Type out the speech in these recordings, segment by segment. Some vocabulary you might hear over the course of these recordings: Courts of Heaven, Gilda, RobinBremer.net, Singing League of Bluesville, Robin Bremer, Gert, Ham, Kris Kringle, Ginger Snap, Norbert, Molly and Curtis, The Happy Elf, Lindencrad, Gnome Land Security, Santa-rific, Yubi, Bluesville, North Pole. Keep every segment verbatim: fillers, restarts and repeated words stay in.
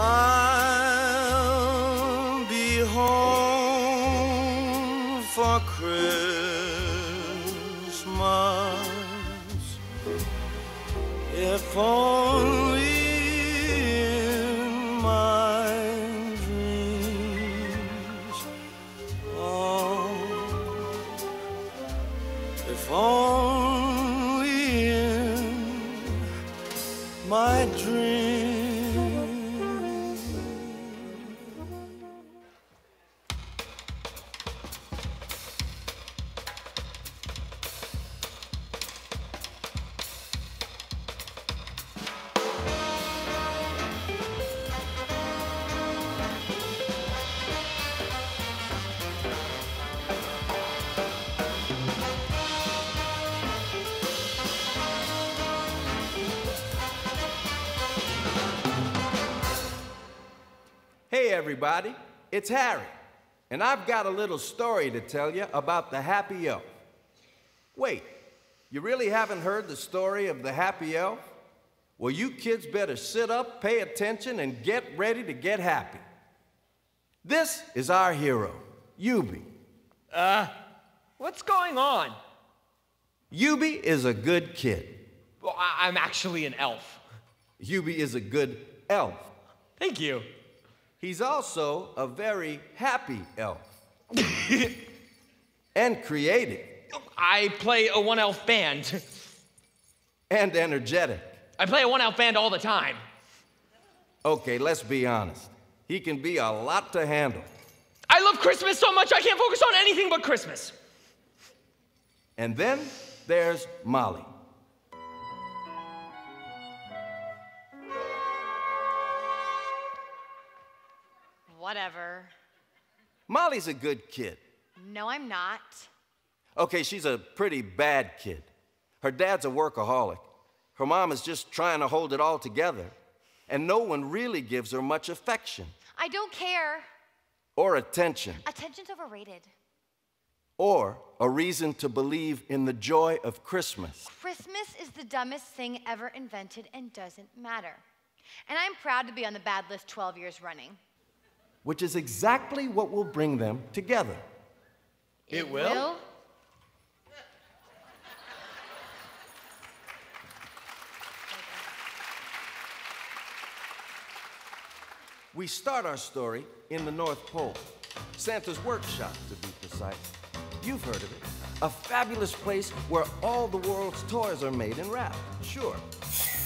I'll be home for Christmas, if only in my dreams. Oh, if only in my dreams. Everybody, it's Harry, and I've got a little story to tell you about the Happy Elf. Wait, you really haven't heard the story of the Happy Elf? Well, you kids better sit up, pay attention, and get ready to get happy. This is our hero, Yubi. Uh, what's going on? Yubi is a good kid. Well, I'm actually an elf. Yubi is a good elf. Thank you. He's also a very happy elf. And creative. I play a one-elf band. And energetic. I play a one-elf band all the time. Okay, let's be honest. He can be a lot to handle. I love Christmas so much I can't focus on anything but Christmas. And then there's Molly. Whatever. Molly's a good kid. No, I'm not. Okay, she's a pretty bad kid. Her dad's a workaholic. Her mom is just trying to hold it all together. And no one really gives her much affection. I don't care. Or attention. Attention's overrated. Or a reason to believe in the joy of Christmas. Christmas is the dumbest thing ever invented and doesn't matter. And I'm proud to be on the bad list twelve years running. Which is exactly what will bring them together. It, it will? will? We start our story in the North Pole, Santa's workshop to be precise. You've heard of it. A fabulous place where all the world's toys are made and wrapped, sure.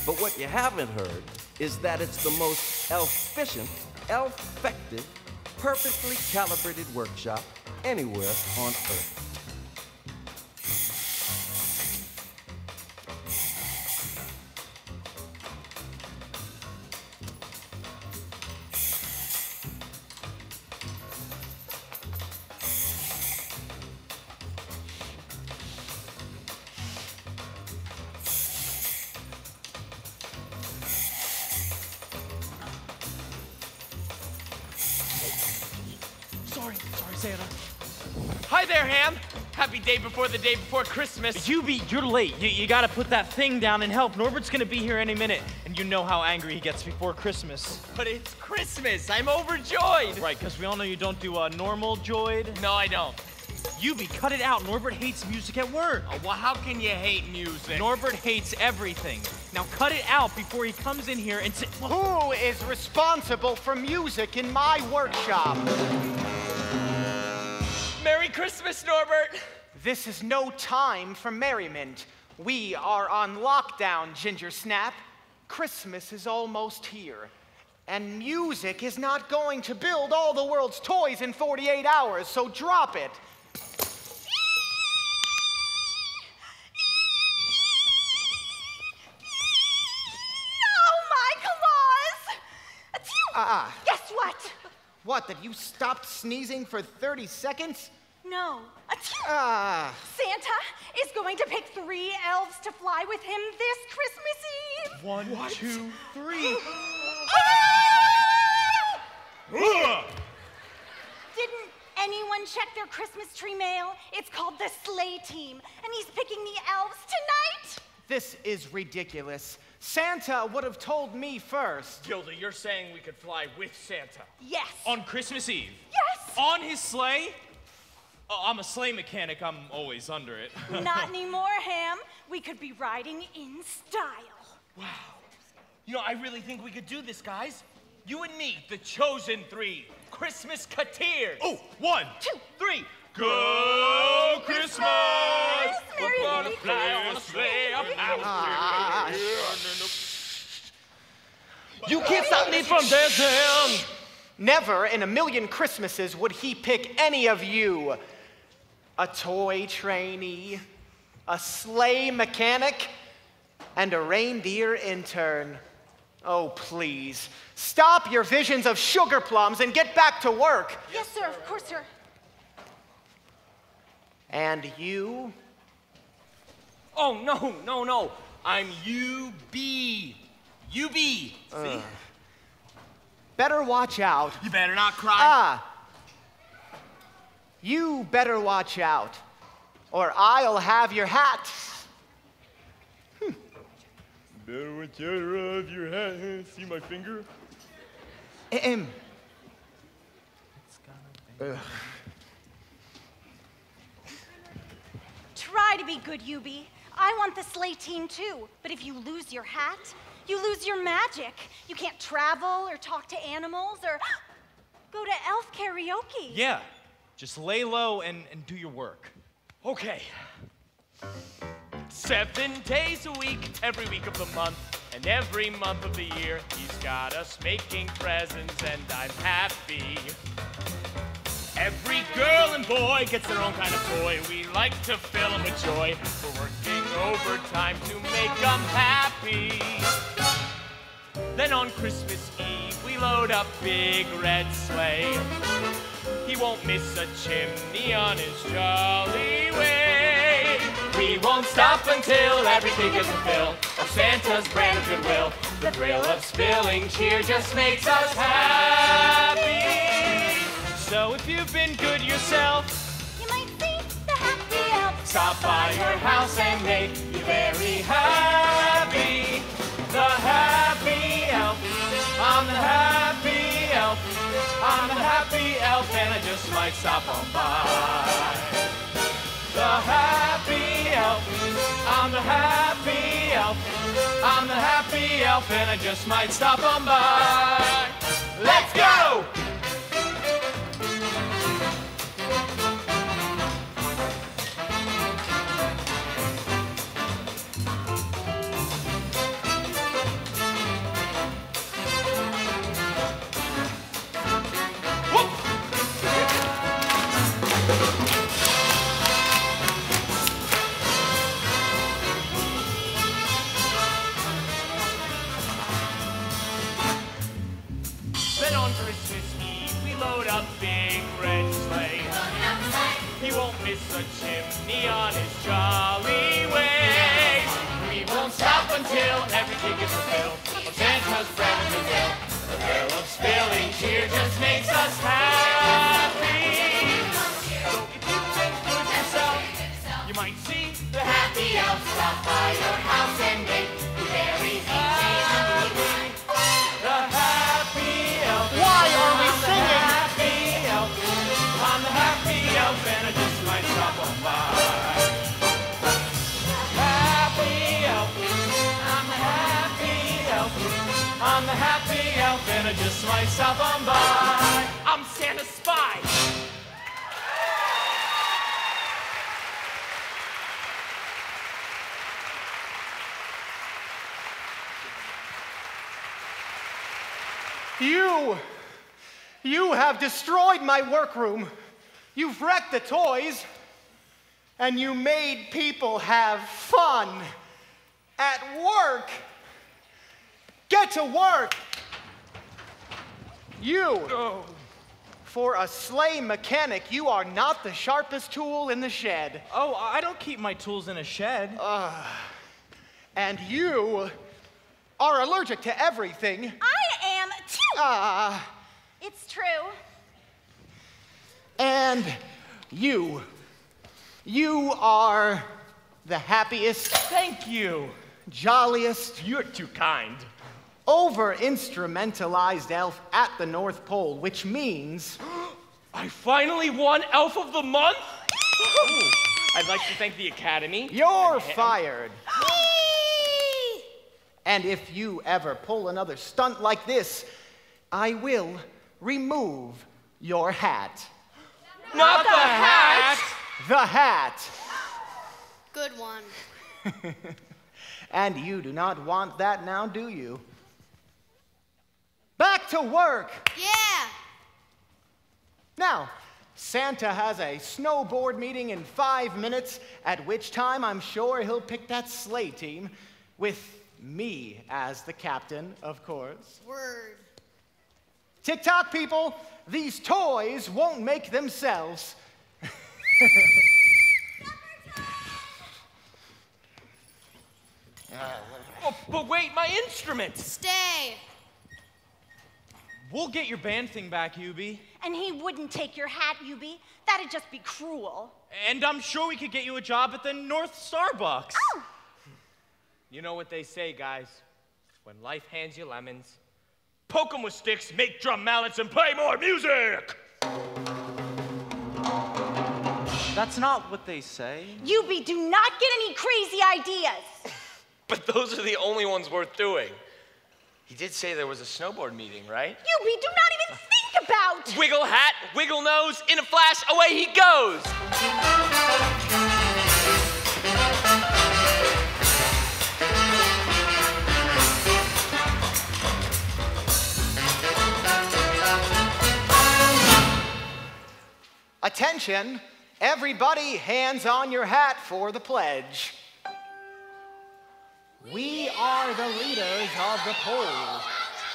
But what you haven't heard is that it's the most efficient, elf-effective, perfectly calibrated workshop anywhere on Earth. Day before the day before Christmas. Yubi, you're late. You, you gotta put that thing down and help. Norbert's gonna be here any minute, and you know how angry he gets before Christmas. But it's Christmas. I'm overjoyed. Right, because we all know you don't do a uh, normal joyed. No, I don't. Yubi, cut it out. Norbert hates music at work. Oh, well, how can you hate music? Norbert hates everything. Now cut it out before he comes in here and say, who is responsible for music in my workshop? Merry Christmas, Norbert. This is no time for merriment. We are on lockdown, Ginger Snap. Christmas is almost here. And music is not going to build all the world's toys in forty-eight hours, so drop it. Oh, my claws! Uh-uh. Guess what? What, that you stopped sneezing for thirty seconds? No. Ah. Santa is going to pick three elves to fly with him this Christmas Eve. One, what? two, three. Ah! Didn't anyone check their Christmas tree mail? It's called the Sleigh Team, and he's picking the elves tonight. This is ridiculous. Santa would have told me first. Gilda, you're saying we could fly with Santa? Yes. On Christmas Eve? Yes. On his sleigh? Oh, I'm a sleigh mechanic. I'm always under it. Not anymore, Ham. We could be riding in style. Wow. You know, I really think we could do this, guys. You and me, the chosen three. Christmas Cateers. Oh, one, two, three. Go Christmas! Merry on a sleigh up out. You can't stop me from dancing. Never in a million Christmases would he pick any of you. A toy trainee, a sleigh mechanic, and a reindeer intern. Oh, please, stop your visions of sugar plums and get back to work. Yes, sir, of course, sir. And you? Oh, no, no, no. I'm Yubi. Yubi. Uh, See? Better watch out. You better not cry. Ah. You better watch out, or I'll have your hat. Hm. Better watch out of your hat. See my finger? Ahem. It's gonna be. Try to be good, Yubi. I want the sleigh team too, but if you lose your hat, you lose your magic. You can't travel or talk to animals or go to elf karaoke. Yeah, just lay low and, and do your work. Okay. Seven days a week, every week of the month, and every month of the year, he's got us making presents and I'm happy. Every girl and boy gets their own kind of toy. We like to fill them with joy. We're working overtime to make them happy. Then on Christmas Eve, we load up big red sleigh. He won't miss a chimney on his jolly way. We won't stop until everything is a fill of Santa's brand of goodwill. The thrill of spilling cheer just makes us happy. So if you've been good yourself, you might see the happy elf. Stop by your house and make you very happy. The happy elf. I'm the happy elf. I'm the happy elf and I just might stop on by. The happy elf. I'm the happy elf. I'm the happy elf and I just might stop on by. Let's go! You, you have destroyed my workroom, you've wrecked the toys, and you made people have fun at work. Get to work. You, oh. For a sleigh mechanic, you are not the sharpest tool in the shed. Oh, I don't keep my tools in a shed. Uh, and you are allergic to everything. I am. Uh, it's true. And you, you are the happiest. Thank you. jolliest, you're too kind, over-instrumentalized elf at the North Pole, which means... I finally won Elf of the Month? Ooh, I'd like to thank the Academy. You're fired. And if you ever pull another stunt like this, I will remove your hat. Not, Not the, the hat. hat! The hat. Good one. And you do not want that now, do you? Back to work! Yeah! Now, Santa has a snowboard meeting in five minutes, at which time I'm sure he'll pick that sleigh team, with me as the captain, of course. Word. TikTok people, these toys won't make themselves. Uh, oh, but wait, my instrument! Stay! We'll get your band thing back, Yubi. And he wouldn't take your hat, Yubi. That'd just be cruel. And I'm sure we could get you a job at the North Starbucks. Oh! You know what they say, guys. When life hands you lemons, poke them with sticks, make drum mallets, and play more music! That's not what they say. Yubi, do not get any crazy ideas! But those are the only ones worth doing. He did say there was a snowboard meeting, right? Yubi, do not even think about! Wiggle hat, wiggle nose, in a flash, away he goes! Attention, everybody hands on your hat for the pledge. We are the leaders of the pole,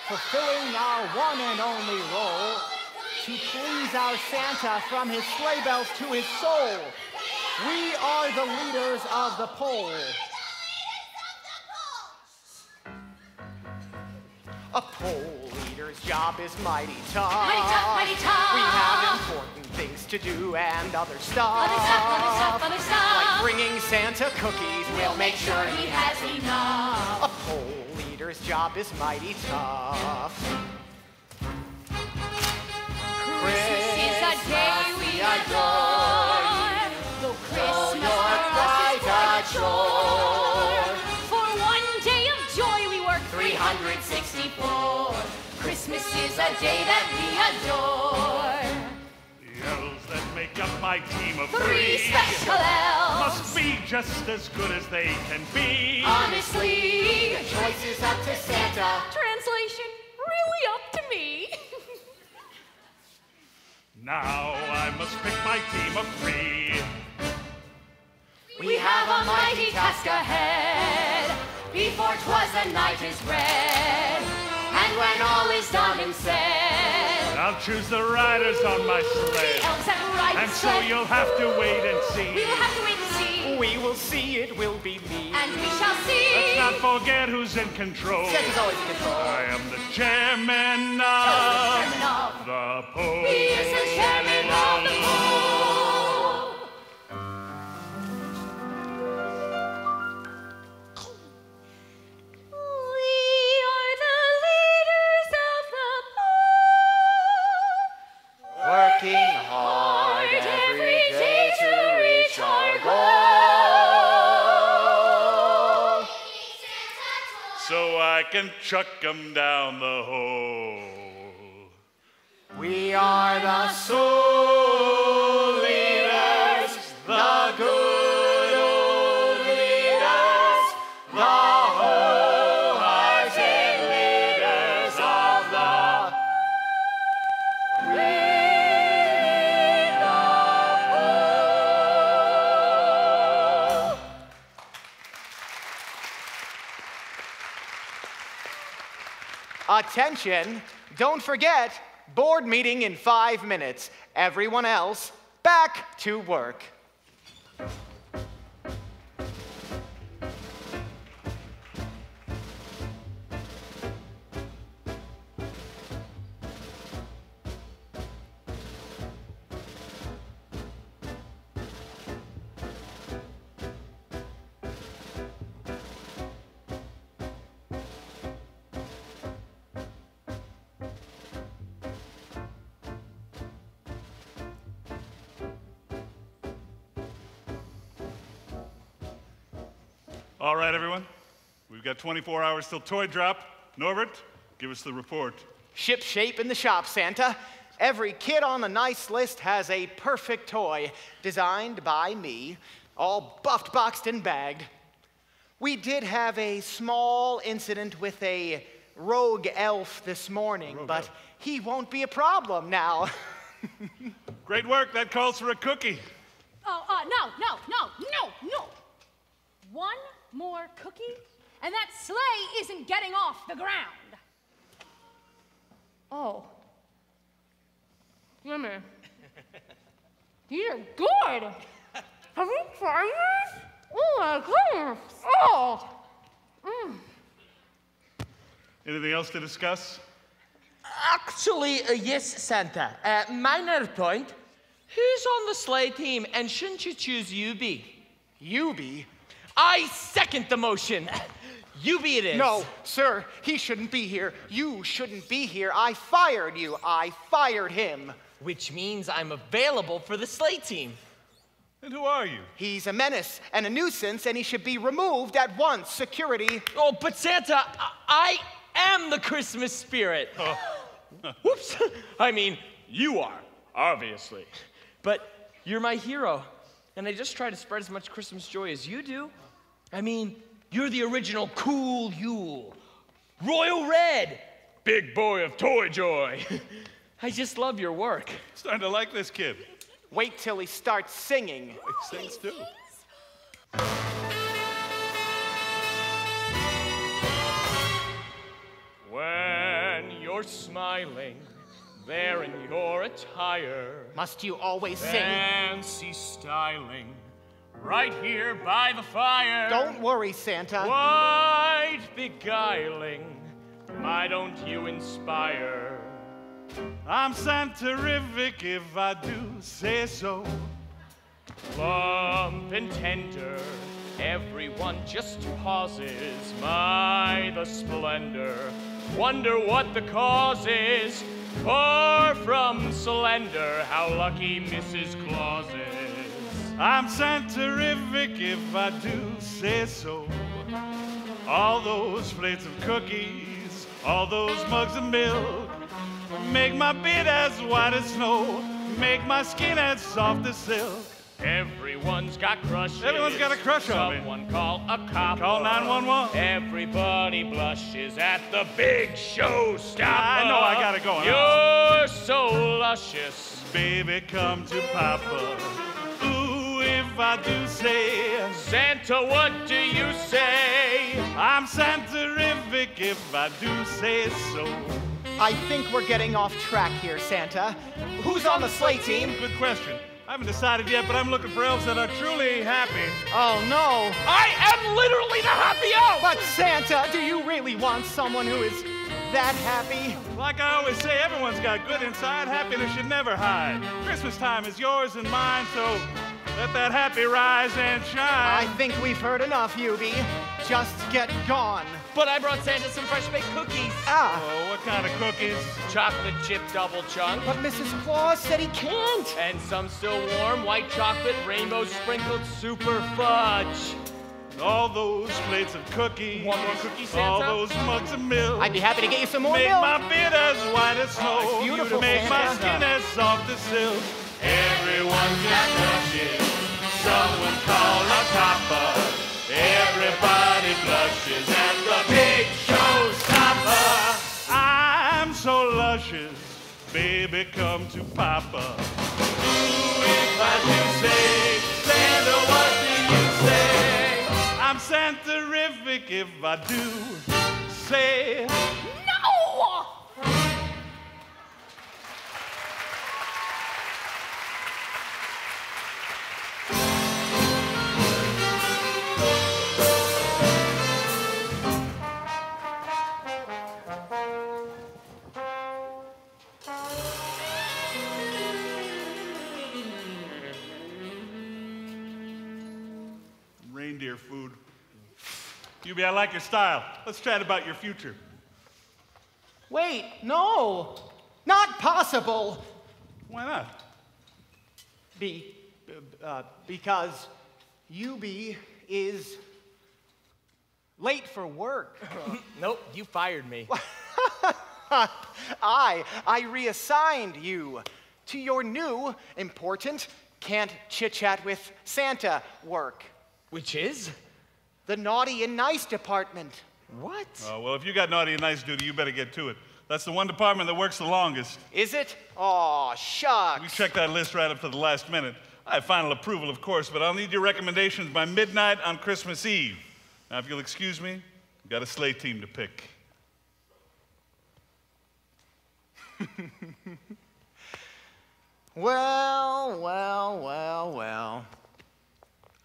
fulfilling our one and only role to please our Santa from his sleigh bells to his soul. We are the leaders of the pole. A pole leader's job is mighty tough. Mighty tough, mighty tough. We have important things to do and other stuff. Other stuff, other stuff, other stuff. Like bringing Santa cookies, we'll, we'll make sure he has enough. A pole leader's job is mighty tough. Christmas, Christmas is a day we adore. Though Christmas for us is quite a chore. For one day of joy we work three hundred sixty-four. Christmas is a day that we adore. The elves that make up my team of three, three special elves must be just as good as they can be. Honestly, the choice is up to Santa. Translation, really up to me. Now I must pick my team of three. We, we have, have a mighty task ahead. Before 'twas the night is red, and when all is done and said, I'll choose the riders on my sleigh. The elves that ride and so you'll have to wait and see. We will have to wait and see. We will see, it will be me. And we shall see. Let's not forget who's in control. Santa's always in control. I am the chairman of the pole. He is the chairman of the pole. We are the leaders of the pole. Working hard every day to reach our goal. So I can chuck 'em down the hole. We are the soul leaders, the good old leaders, the wholehearted leaders of the... We the whole. Attention, don't forget, board meeting in five minutes. Everyone else, back to work. All right, everyone. We've got twenty-four hours till toy drop. Norbert, give us the report. Ship shape in the shop, Santa. Every kid on the nice list has a perfect toy designed by me, all buffed, boxed, and bagged. We did have a small incident with a rogue elf this morning, rogue but elf. He won't be a problem now. Great work. That calls for a cookie. Oh, uh, no, no, no, no, no. One more cookie, and that sleigh isn't getting off the ground. Oh. Yummy. These are good. Have you tried this? Oh, my goodness. Oh. Mm. Anything else to discuss? Actually, uh, yes, Santa. Uh, minor point. Who's on the sleigh team, and shouldn't you choose Yubi? Yubi? I second the motion. Yubi it is. No, sir, he shouldn't be here. You shouldn't be here. I fired you. I fired him. Which means I'm available for the sleigh team. And who are you? He's a menace and a nuisance, and he should be removed at once. Security. Oh, but Santa, I am the Christmas spirit. Oh. Whoops. I mean, you are, obviously. But you're my hero, and I just try to spread as much Christmas joy as you do. I mean, you're the original cool Yule. Royal Red. Big boy of toy joy. I just love your work. Starting to like this kid. Wait till he starts singing. He sings too. When you're smiling there in your attire, must you always sing? Fancy styling right here by the fire. Don't worry, Santa. Quite beguiling. Why don't you inspire? I'm Santa-rific if I do say so. Plump and tender, everyone just pauses. My, the splendor, wonder what the cause is. Far from slender, how lucky Missus Claus is. I'm Santa-rific if I do say so. All those plates of cookies, all those mugs of milk, make my beard as white as snow, make my skin as soft as silk. Everyone's got crushes. Everyone's got a crush on me. Someone call a cop. Call nine one one. Everybody blushes at the big showstopper. I know I got it going on. You're so luscious. Baby, come to Papa. Ooh, if I do say. Santa, what do you say? I'm Santa-rific if I do say so. I think we're getting off track here, Santa. Who's on the sleigh team? Good question. I haven't decided yet, but I'm looking for elves that are truly happy. Oh, no. I am literally the happy elf! But, Santa, do you really want someone who is that happy? Like I always say, everyone's got good inside. Happiness should never hide. Christmas time is yours and mine, so let that happy rise and shine. I think we've heard enough, Yubi. Just get gone. But I brought Santa some fresh baked cookies. Ah. Oh, what kind of cookies? Chocolate chip double chunk. But Missus Claus said he can't. And some still warm white chocolate rainbow sprinkled super fudge. All those plates of cookies. One more cookie, Santa. All those mugs of milk. I'd be happy to get you some more milk. Make my beard as white as snow. Oh, beautiful, Santa. Make my skin as soft as silk. Everyone's got brushes. Someone call a copper. Everybody blushes at the big showstopper. I'm so luscious, baby, come to Papa. Ooh, if I do say, Santa, what do you say? I'm Santa-rific if I do say. No! Reindeer food. Yubi, I like your style. Let's chat about your future. Wait, no. Not possible. Why not? Be, uh, because Yubi is Late for work. Nope, you fired me. I, I reassigned you to your new, important, can't chit-chat with Santa work. Which is? The naughty and nice department. What? Oh, well, if you got naughty and nice duty, you better get to it. That's the one department that works the longest. Is it? Aw, shucks. We checked that list right up to the last minute. I have final approval, of course, but I'll need your recommendations by midnight on Christmas Eve. Now, if you'll excuse me, I've got a sleigh team to pick. Well, well, well, well.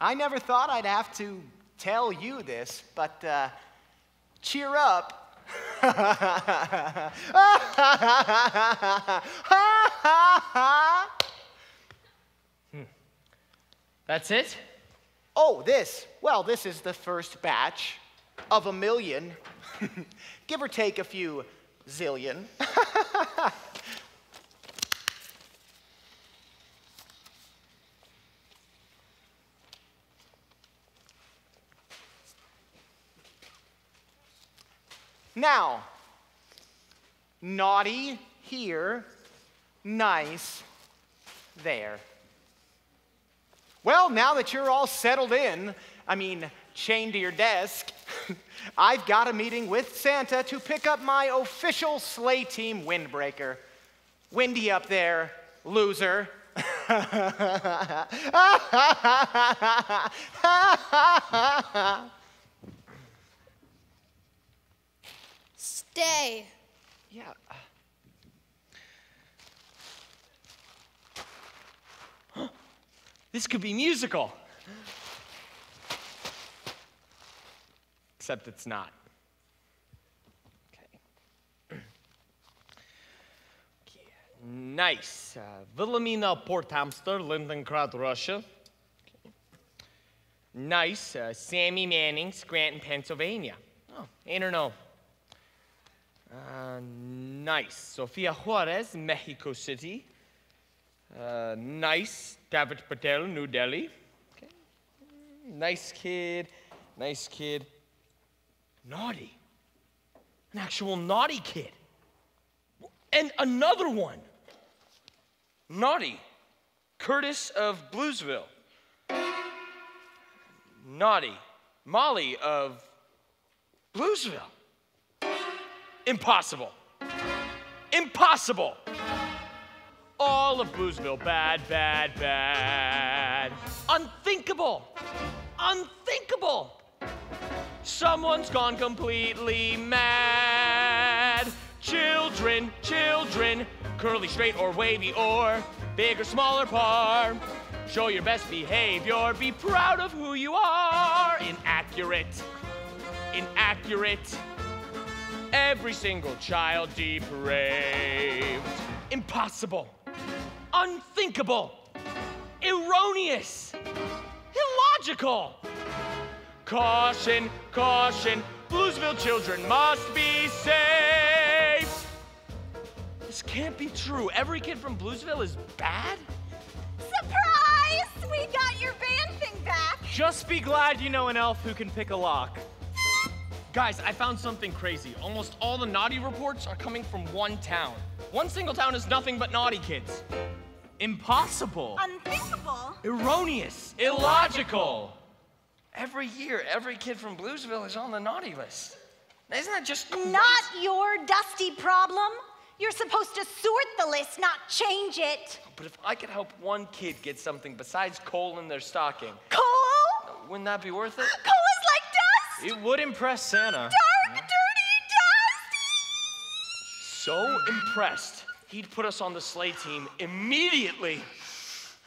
I never thought I'd have to tell you this, but uh, cheer up. hmm. That's it? Oh, this. Well, this is the first batch of a million, give or take a few zillion. Now, naughty here, nice there. Well, now that you're all settled in, I mean, chained to your desk, I've got a meeting with Santa to pick up my official sleigh team windbreaker. Windy up there, loser. Stay. Yeah. Huh. This could be musical. Except it's not. Okay. Okay. Nice. Wilhelmina, Port Hamster, Lindencrad, Russia. Nice. Uh, Sammy Manning, Scranton, Pennsylvania. Oh, I don't know. Uh, nice. Sofia Juarez, Mexico City. Uh, nice. David Patel, New Delhi. Okay. Nice kid. Nice kid. Naughty. An actual naughty kid. And another one. Naughty. Curtis of Bluesville. Naughty. Molly of Bluesville. Impossible. Impossible. All of Bluesville. Bad, bad, bad. Unthinkable. Unthinkable. Someone's gone completely mad. Children, children. Curly, straight, or wavy, or big or smaller par. Show your best behavior. Be proud of who you are. Inaccurate. Inaccurate. Every single child depraved. Impossible. Unthinkable. Erroneous. Illogical. Caution, caution. Bluesville children must be safe. This can't be true. Every kid from Bluesville is bad? Surprise! We got your band thing back. Just be glad you know an elf who can pick a lock. Guys, I found something crazy. Almost all the naughty reports are coming from one town. One single town is nothing but naughty kids. Impossible. Unthinkable. Erroneous. Illogical. Every year, every kid from Bluesville is on the naughty list. Isn't that just crazy? Not your dusty problem. You're supposed to sort the list, not change it. But if I could help one kid get something besides coal in their stocking. Coal? Wouldn't that be worth it? Coal? It would impress Santa. Dark, dirty, dusty! So impressed, he'd put us on the sleigh team immediately.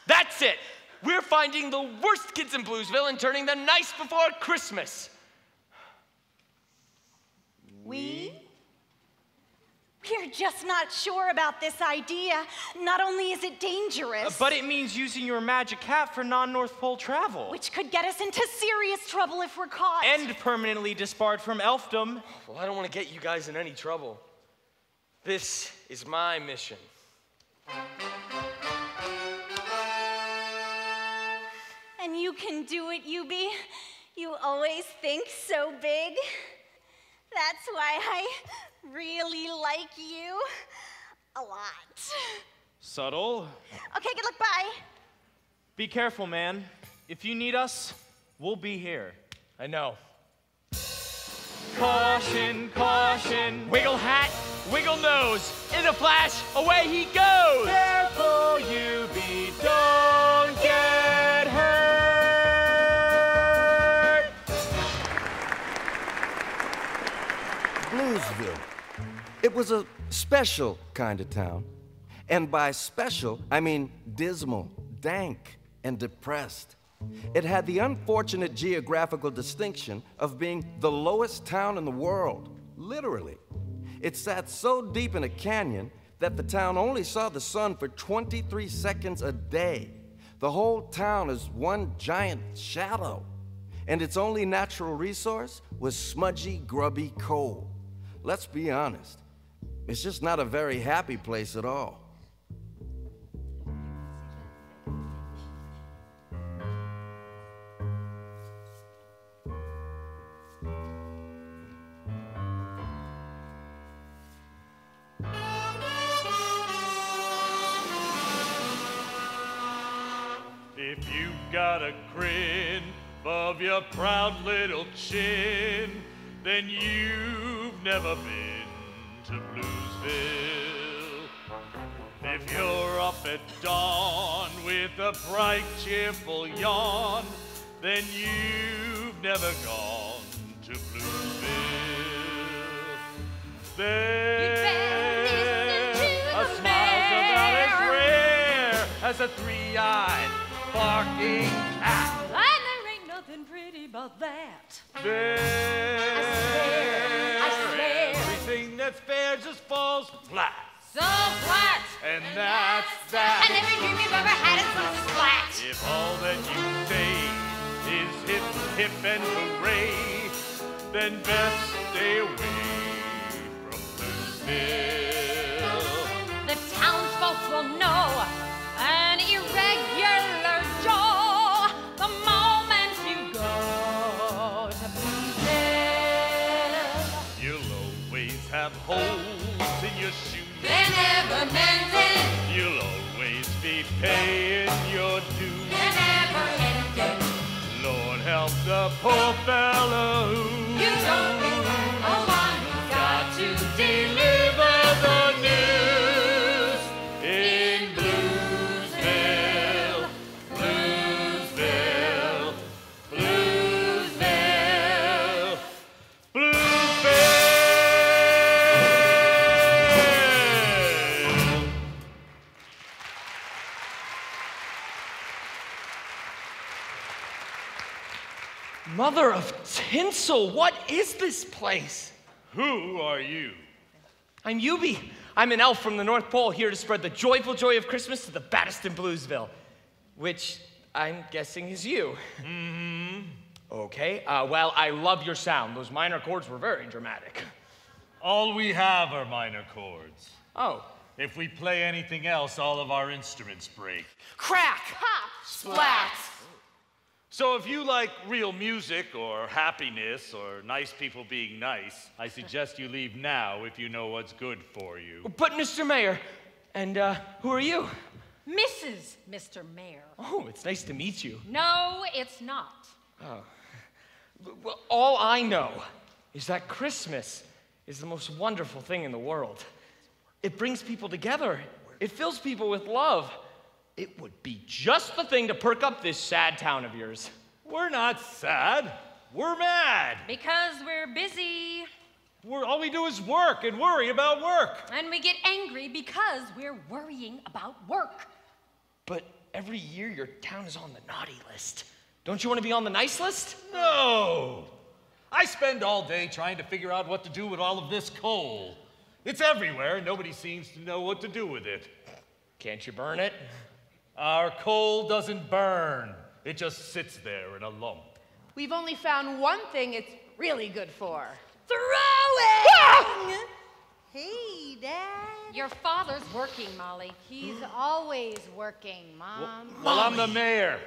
That's it! We're finding the worst kids in Bluesville and turning them nice before Christmas. We? We're just not sure about this idea. Not only is it dangerous... Uh, but it means using your magic hat for non-North Pole travel. Which could get us into serious trouble if we're caught. And permanently disbarred from elfdom. Well, I don't want to get you guys in any trouble. This is my mission. And you can do it, Yubi. You always think so big. That's why I really like you a lot. Subtle. Okay, good luck, bye. Be careful, man. If you need us, we'll be here. I know. Caution, caution. Wiggle hat, wiggle nose. In a flash, away he goes. Careful, Yubi, don't get hurt. Bluesville. It was a special kind of town. And by special, I mean dismal, dank, and depressed. It had the unfortunate geographical distinction of being the lowest town in the world, literally. It sat so deep in a canyon that the town only saw the sun for twenty-three seconds a day. The whole town is one giant shadow, and its only natural resource was smudgy, grubby coal. Let's be honest, it's just not a very happy place at all. If you've got a grin above your proud little chin, then you've never been to Bluesville. If you're up at dawn with a bright, cheerful yawn, then you've never gone to Bluesville. There, a smile's about as rare as a three-eyed barking cat. And there ain't nothing pretty about that. There, I swear, I swear, everything that's fair just falls flat. So flat. And, and that's, that's that. And every dream you've ever had is so flat. If all that you say is hip, hip, and hooray, then best stay away from Bluesville. The townsfolk will know an irregular. The moment you go to Bluesville, you'll always have holes in your shoes. They're never mended. You'll always be paying your dues. They're never ended. Lord help the poor fellow who you don't deserve the one who's got to deliver the news in Bluesville. Mother of tinsel, what is this place? Who are you? I'm Yubi. I'm an elf from the North Pole here to spread the joyful joy of Christmas to the baddest in Bluesville, which I'm guessing is you. Mm-hmm. Okay, uh, well, I love your sound. Those minor chords were very dramatic. All we have are minor chords. Oh. If we play anything else, all of our instruments break. Crack! Pop! Splat! So if you like real music or happiness or nice people being nice, I suggest you leave now if you know what's good for you. But Mister Mayor, and uh, who are you? Missus Mister Mayor. Oh, it's nice to meet you. No, it's not. Oh. Well, all I know is that Christmas is the most wonderful thing in the world. It brings people together. It fills people with love. It would be just the thing to perk up this sad town of yours. We're not sad. We're mad. Because we're busy. We're, all we do is work and worry about work. And we get angry because we're worrying about work. But every year your town is on the naughty list. Don't you want to be on the nice list? No. I spend all day trying to figure out what to do with all of this coal. It's everywhere and nobody seems to know what to do with it. Can't you burn it? Our coal doesn't burn. It just sits there in a lump. We've only found one thing it's really good for. Throwing! Ah! Hey, Dad. Your father's working, Molly. He's always working, Mom. Well, well, I'm the mayor.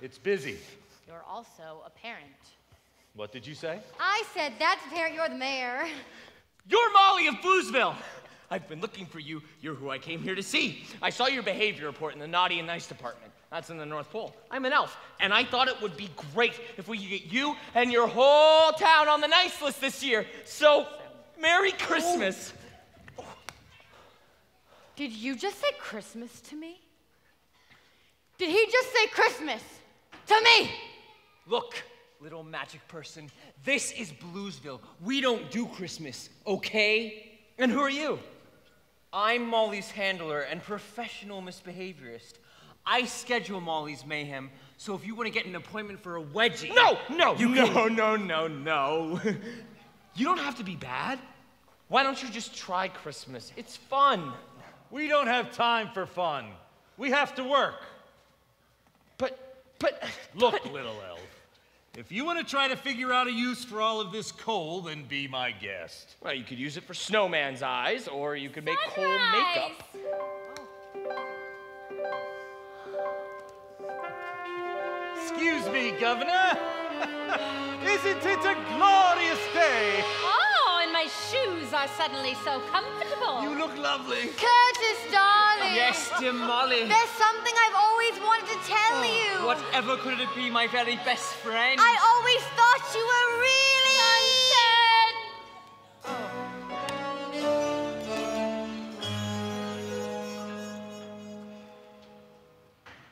It's busy. You're also a parent. What did you say? I said, that's fair, you're the mayor. You're Molly of Bluesville. I've been looking for you. You're who I came here to see. I saw your behavior report in the naughty and nice department. That's in the North Pole. I'm an elf, and I thought it would be great if we could get you and your whole town on the nice list this year. So, Merry Christmas. Oh. Did you just say Christmas to me? Did he just say Christmas to me? Look, little magic person, this is Bluesville. We don't do Christmas, okay? And who are you? I'm Molly's handler and professional misbehaviorist. I schedule Molly's mayhem, so if you want to get an appointment for a wedgie... No, no, you no, can... no, no, no. You don't have to be bad. Why don't you just try Christmas? It's fun. We don't have time for fun. We have to work. But, but... Look, but... little elf, if you want to try to figure out a use for all of this coal, then be my guest. Well, you could use it for snowman's eyes, or you could make coal makeup. Excuse me, Governor. Isn't it a glorious day? Oh, and my shoes are suddenly so comfortable. You look lovely. Curtis, darling. Yes, dear Molly. There's something I've always wanted to tell oh, you. Whatever could it be, my very best friend? I always thought you were really undead.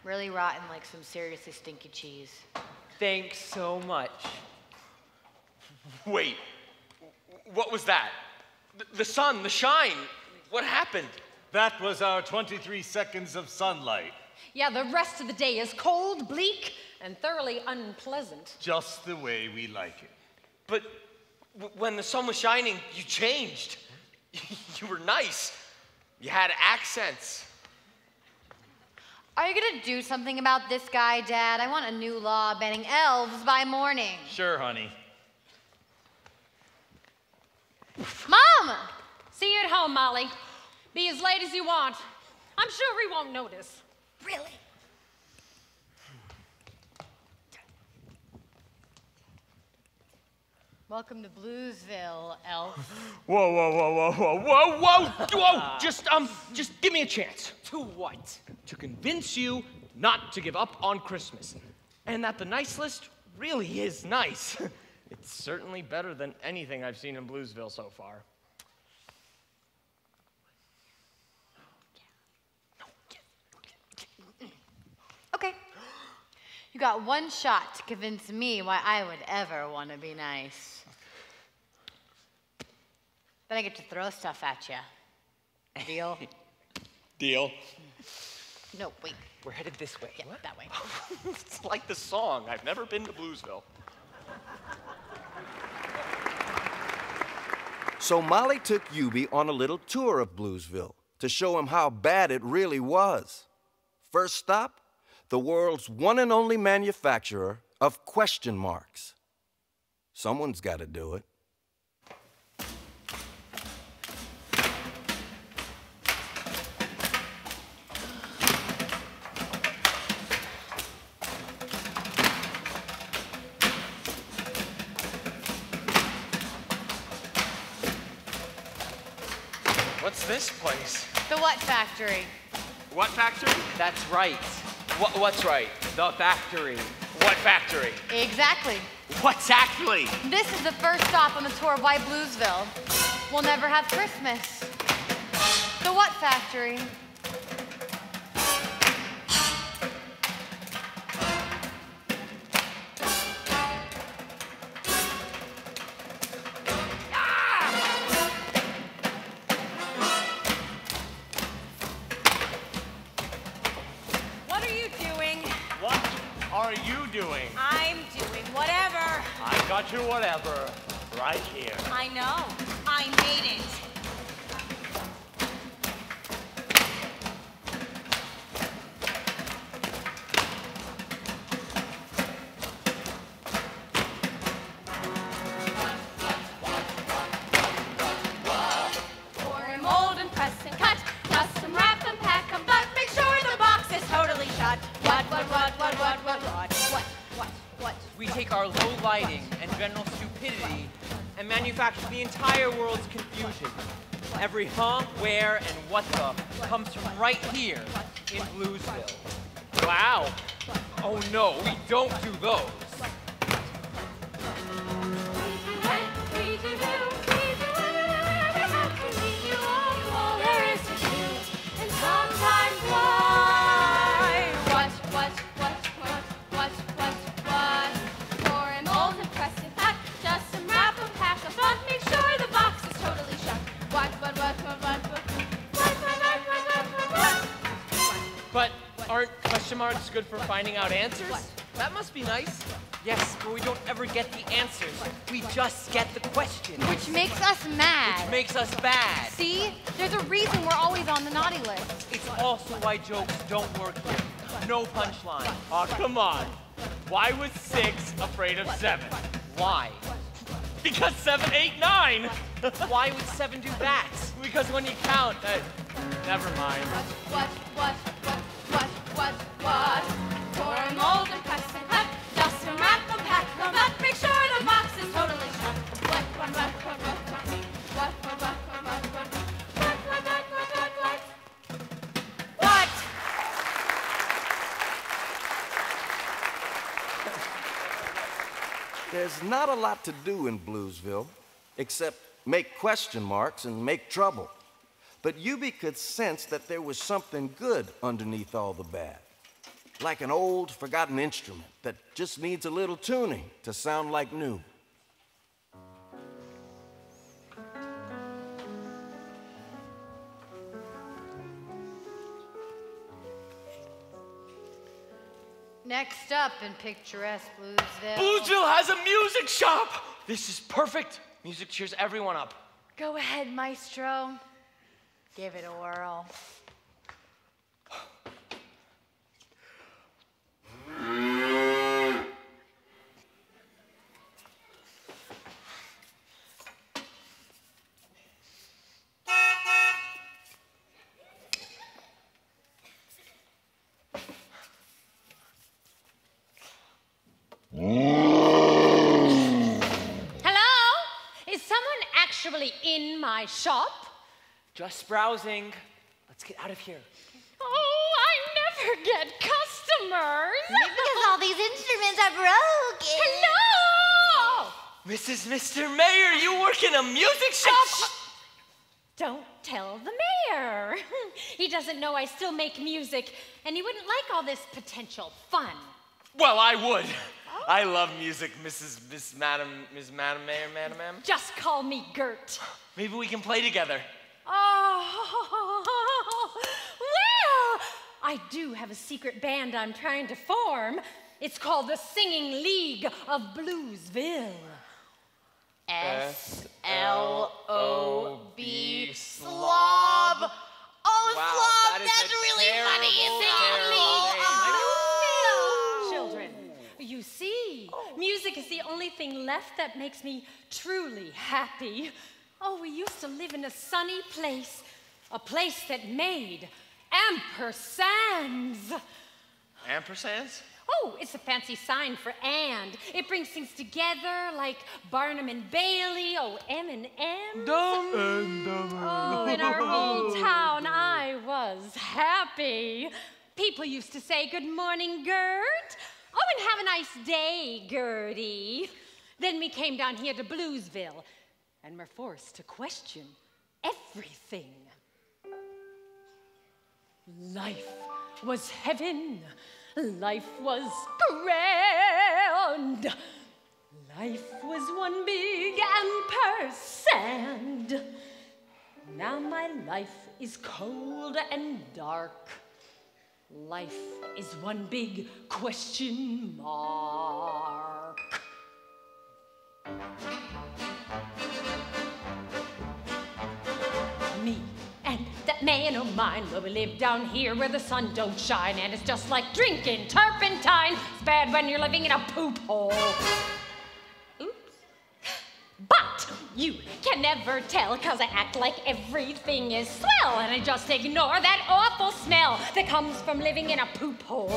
Really rotten, like some seriously stinky cheese. Thanks so much. Wait, what was that? The, the sun, the shine, what happened? That was our twenty-three seconds of sunlight. Yeah, the rest of the day is cold, bleak, and thoroughly unpleasant. Just the way we like it. But w when the sun was shining, you changed. You were nice. You had accents. Are you gonna do something about this guy, Dad? I want a new law banning elves by morning. Sure, honey. Mom! See you at home, Molly. Be as late as you want. I'm sure he won't notice. Really? Welcome to Bluesville, elf. Whoa, whoa, whoa, whoa, whoa, whoa, whoa! whoa. Just, um, just give me a chance. To what? To convince you not to give up on Christmas, and that the nice list really is nice. It's certainly better than anything I've seen in Bluesville so far. Okay. You got one shot to convince me why I would ever want to be nice. Then I get to throw stuff at you. Deal? Deal. No, wait. We're headed this way. Yeah, what? That way. It's like the song, I've never been to Bluesville. So Molly took Yubi on a little tour of Bluesville to show him how bad it really was. First stop, the world's one and only manufacturer of question marks. Someone's got to do it. This place? The what factory? What factory? That's right. What, what's right? The factory. What factory? Exactly. What exactly? This is the first stop on the tour of why Bluesville will never have Christmas. The what factory? To whatever, right here. I know. I made it. Pour, mold, and press and cut. Custom wrap and pack them, but make sure the box is totally shut. What, what, what, what, what, what, what, what, what, what? We take our low lighting and general stupidity and manufacture the entire world's confusion. Every huh, where, and what the comes from right here in Bluesville. Wow. Oh no, we don't do those. But aren't question marks good for finding out answers? That must be nice. Yes, but we don't ever get the answers. We just get the questions. Which makes us mad. Which makes us bad. See? There's a reason we're always on the naughty list. It's also why jokes don't work here. No punchline. Aw, come on. Why was six afraid of seven? Why? Because seven, eight, nine. Why would seven do that? Because when you count, uh, never mind. What, what, what, what, what, what, what? Pour and mold and press and cut, dust and wrap and pack them up. Make sure the box is totally shut. What, what, what, what, what, what, what, what, what, what, what, what, what, what, what, what? There's not a lot to do in Bluesville, except make question marks and make trouble. But Yubi could sense that there was something good underneath all the bad, like an old, forgotten instrument that just needs a little tuning to sound like new. Next up in picturesque Bluesville. Bluesville has a music shop! This is perfect. Music cheers everyone up. Go ahead, maestro. Give it a whirl. Hello? Is someone actually in my shop? Just browsing. Let's get out of here. Oh, I never get customers. Maybe because all these instruments are broken. Hello! Missus Mister Mayor, you work in a music shop? Shh. Don't tell the mayor. He doesn't know I still make music, and he wouldn't like all this potential fun. Well, I would. Oh. I love music, Missus Miss Madam, Miss Madam Mayor, Madam Ma'am. Just call me Gert. Maybe we can play together. Oh, well, I do have a secret band I'm trying to form. It's called the Singing League of Bluesville. S L O B, slob. Oh, wow, slob, that that's really funny. Singing League of Bluesville. Children, you see, oh. Music is the only thing left that makes me truly happy. Oh, we used to live in a sunny place, a place that made ampersands. Ampersands? Oh, it's a fancy sign for and. It brings things together like Barnum and Bailey, oh, M and M. Dum and dum. Oh, in our old town, I was happy. People used to say, "Good morning, Gert." Oh, and have a nice day, Gertie. Then we came down here to Bluesville. And we're forced to question everything. Life was heaven. Life was grand. Life was one big ampersand. Now my life is cold and dark. Life is one big question mark. Me and that man of mine, where we live down here where the sun don't shine, and it's just like drinking turpentine. It's bad when you're living in a poop hole. Oops. But You can never tell, cause I act like everything is swell, and I just ignore that awful smell that comes from living in a poop hole.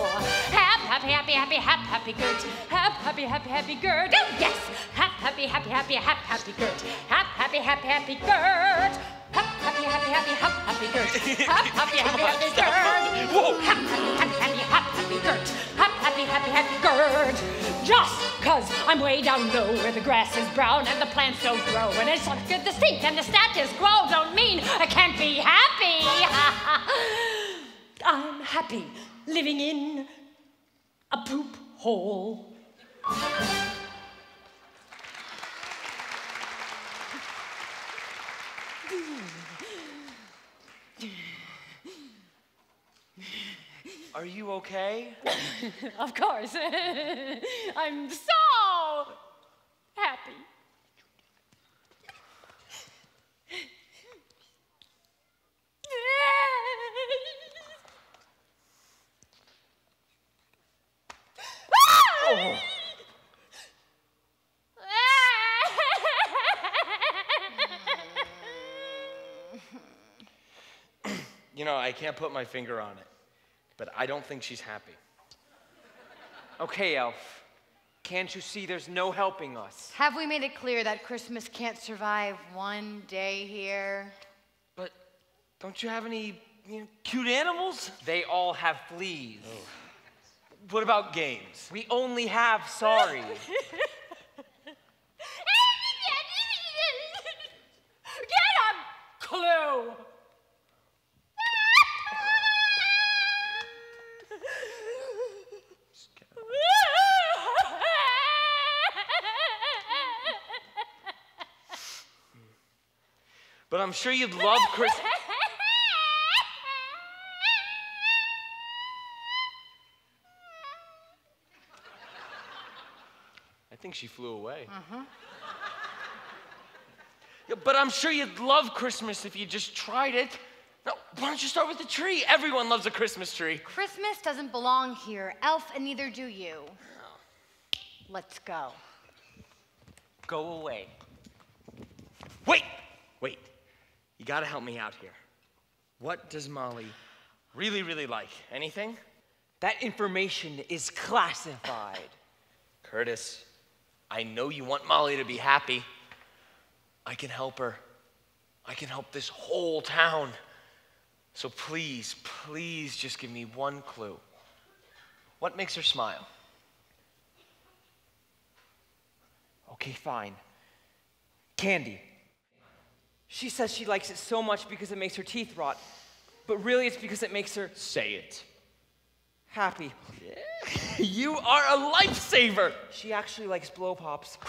Hap, happy, happy, happy, hap, happy, Gert. Hap, happy, happy, happy, Gert. Oh, yes! Hap, happy, happy, happy, hap, happy, Gert. Hap, happy, happy, happy, Gert. Hap, happy, happy, happy, hap, happy, Gert. Hap, happy, happy, happy, Gert. Whoa! Hap, happy, happy, hap, happy, Gert. Hap, happy, happy, happy, Gert. Just cause I'm way down low where the grass is brown and the plants don't grow, and it's not good to stink and the status quo don't mean I can't be happy. I'm happy living in a poop hole. Are you okay? Of course. I'm so happy. Oh. You know, I can't put my finger on it, but I don't think she's happy. Okay, Elf, can't you see there's no helping us? Have we made it clear that Christmas can't survive one day here? But don't you have any you know, cute animals? They all have fleas. Oh. What about games? We only have sorry. Get a clue! But I'm sure you'd love Christmas. I think she flew away. Uh-huh. Yeah, but I'm sure you'd love Christmas if you just tried it. No, why don't you start with the tree? Everyone loves a Christmas tree. Christmas doesn't belong here, Elf, and neither do you. No. Let's go. Go away. Wait, wait. You gotta help me out here. What does Molly really, really like? Anything? That information is classified. Curtis, I know you want Molly to be happy. I can help her. I can help this whole town. So please, please just give me one clue. What makes her smile? Okay, fine. Candy. She says she likes it so much because it makes her teeth rot, but really it's because it makes her... Say it. Happy. You are a lifesaver! She actually likes blow pops.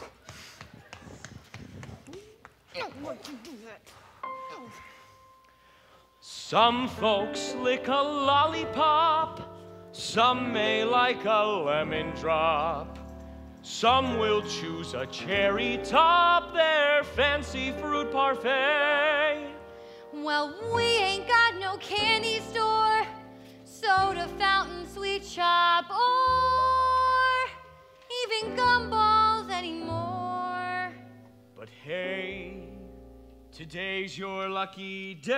Some folks lick a lollipop, some may like a lemon drop. Some will choose a cherry top, their fancy fruit parfait. Well, we ain't got no candy store, soda fountain, sweet shop, or even gumballs anymore. But hey, today's your lucky day.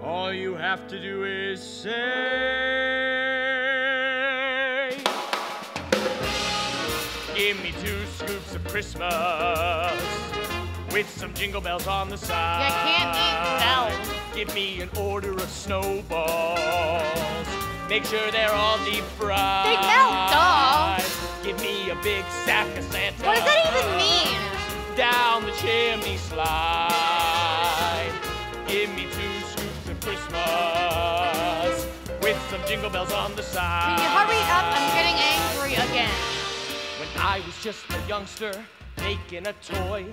All you have to do is say, give me two scoops of Christmas with some jingle bells on the side. You can't eat bells. Give me an order of snowballs. Make sure they're all deep fried. They melt, dog. Give me a big sack of Santa. What does that even mean? Down the chimney slide. Give me two scoops of Christmas with some jingle bells on the side. Can you hurry up? I'm getting angry again. I was just a youngster making a toy.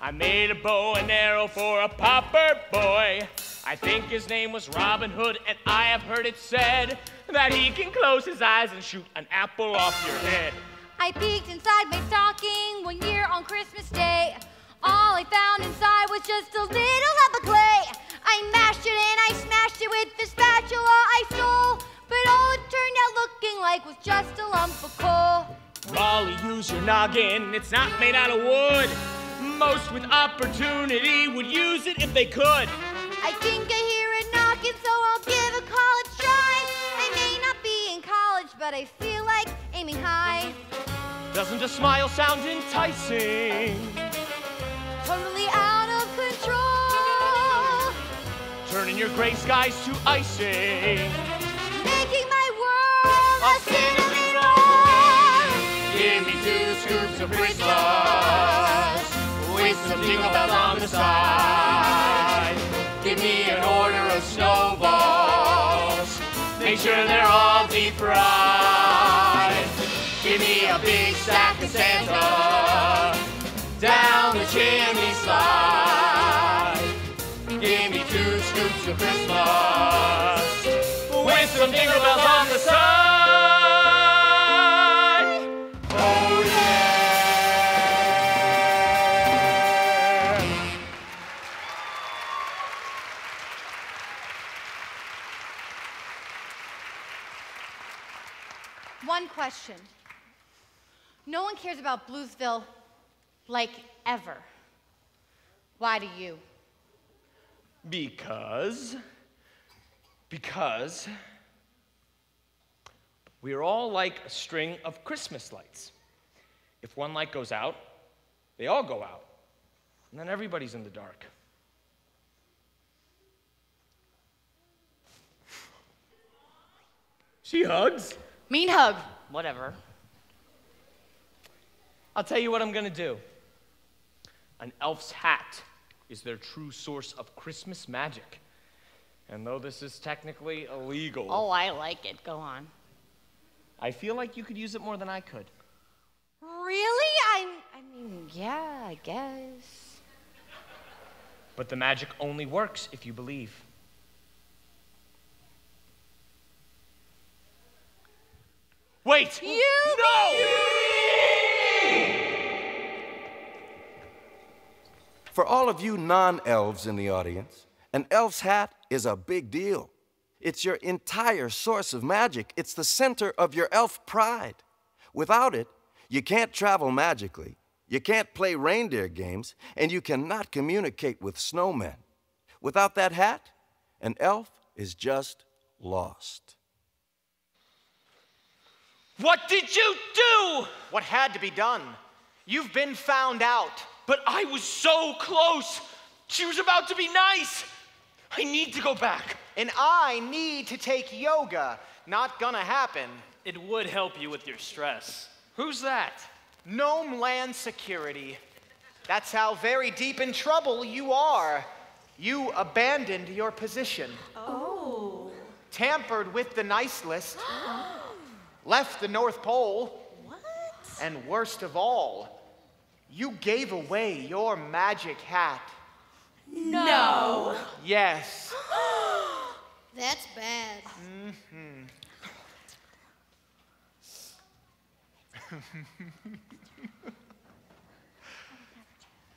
I made a bow and arrow for a pauper boy. I think his name was Robin Hood, and I have heard it said that he can close his eyes and shoot an apple off your head. I peeked inside my stocking one year on Christmas Day. All I found inside was just a little lump of clay. I mashed it and I smashed it with the spatula I stole, but all it turned out looking like was just a lump of coal. Raleigh, use your noggin, it's not made out of wood. Most with opportunity would use it if they could. I think I hear a knocking, so I'll give a college try. I may not be in college, but I feel like aiming high. Doesn't a smile sound enticing? Totally out of control. Turning your gray skies to icing. Making my world a cinnamon roll. Give me two scoops of Bristol. With some jingle bells on the side. Give me an order of snowballs. Make sure they're all deep fried. Give me a big sack of Santa. Down the chimney slide. Give me two scoops of Christmas. With some jingle bells on the side. One question. No one cares about Bluesville like ever. Why do you? Because, because we are all like a string of Christmas lights. If one light goes out, they all go out, and then everybody's in the dark. She hugs. Mean hug. Whatever. I'll tell you what I'm gonna do. An elf's hat is their true source of Christmas magic. And though this is technically illegal... Oh, I like it. Go on. I feel like you could use it more than I could. Really? I, I mean, yeah, I guess. But the magic only works if you believe. Wait! Yubi! No! Yubi! For all of you non-elves in the audience, an elf's hat is a big deal. It's your entire source of magic. It's the center of your elf pride. Without it, you can't travel magically, you can't play reindeer games, and you cannot communicate with snowmen. Without that hat, an elf is just lost. What did you do? What had to be done? You've been found out. But I was so close. She was about to be nice. I need to go back. And I need to take yoga. Not gonna happen. It would help you with your stress. Who's that? Gnome Land Security. That's how very deep in trouble you are. You abandoned your position. Oh. Tampered with the nice list. Left the North Pole. What? And worst of all, you gave away your magic hat. No. Yes. That's bad. Mm-hmm.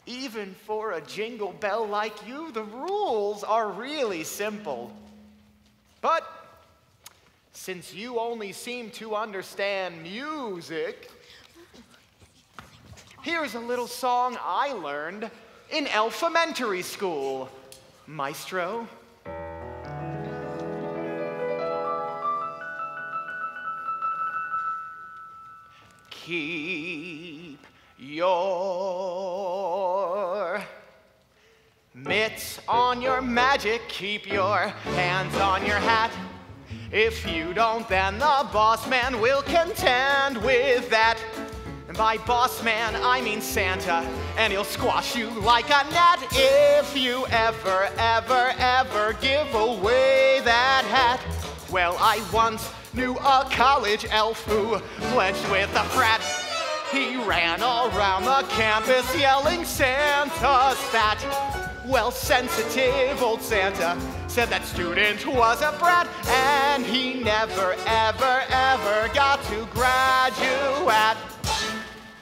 Even for a jingle bell like you, the rules are really simple. But since you only seem to understand music, here's a little song I learned in elementary school. Maestro. Keep your mitts on your magic. Keep your hands on your hat. If you don't, then the boss man will contend with that. And by boss man, I mean Santa, and he'll squash you like a gnat if you ever, ever, ever give away that hat. Well, I once knew a college elf who pledged with a frat. He ran all around the campus yelling, "Santa's fat." Well, sensitive old Santa said that student was a brat, and he never, ever, ever got to graduate.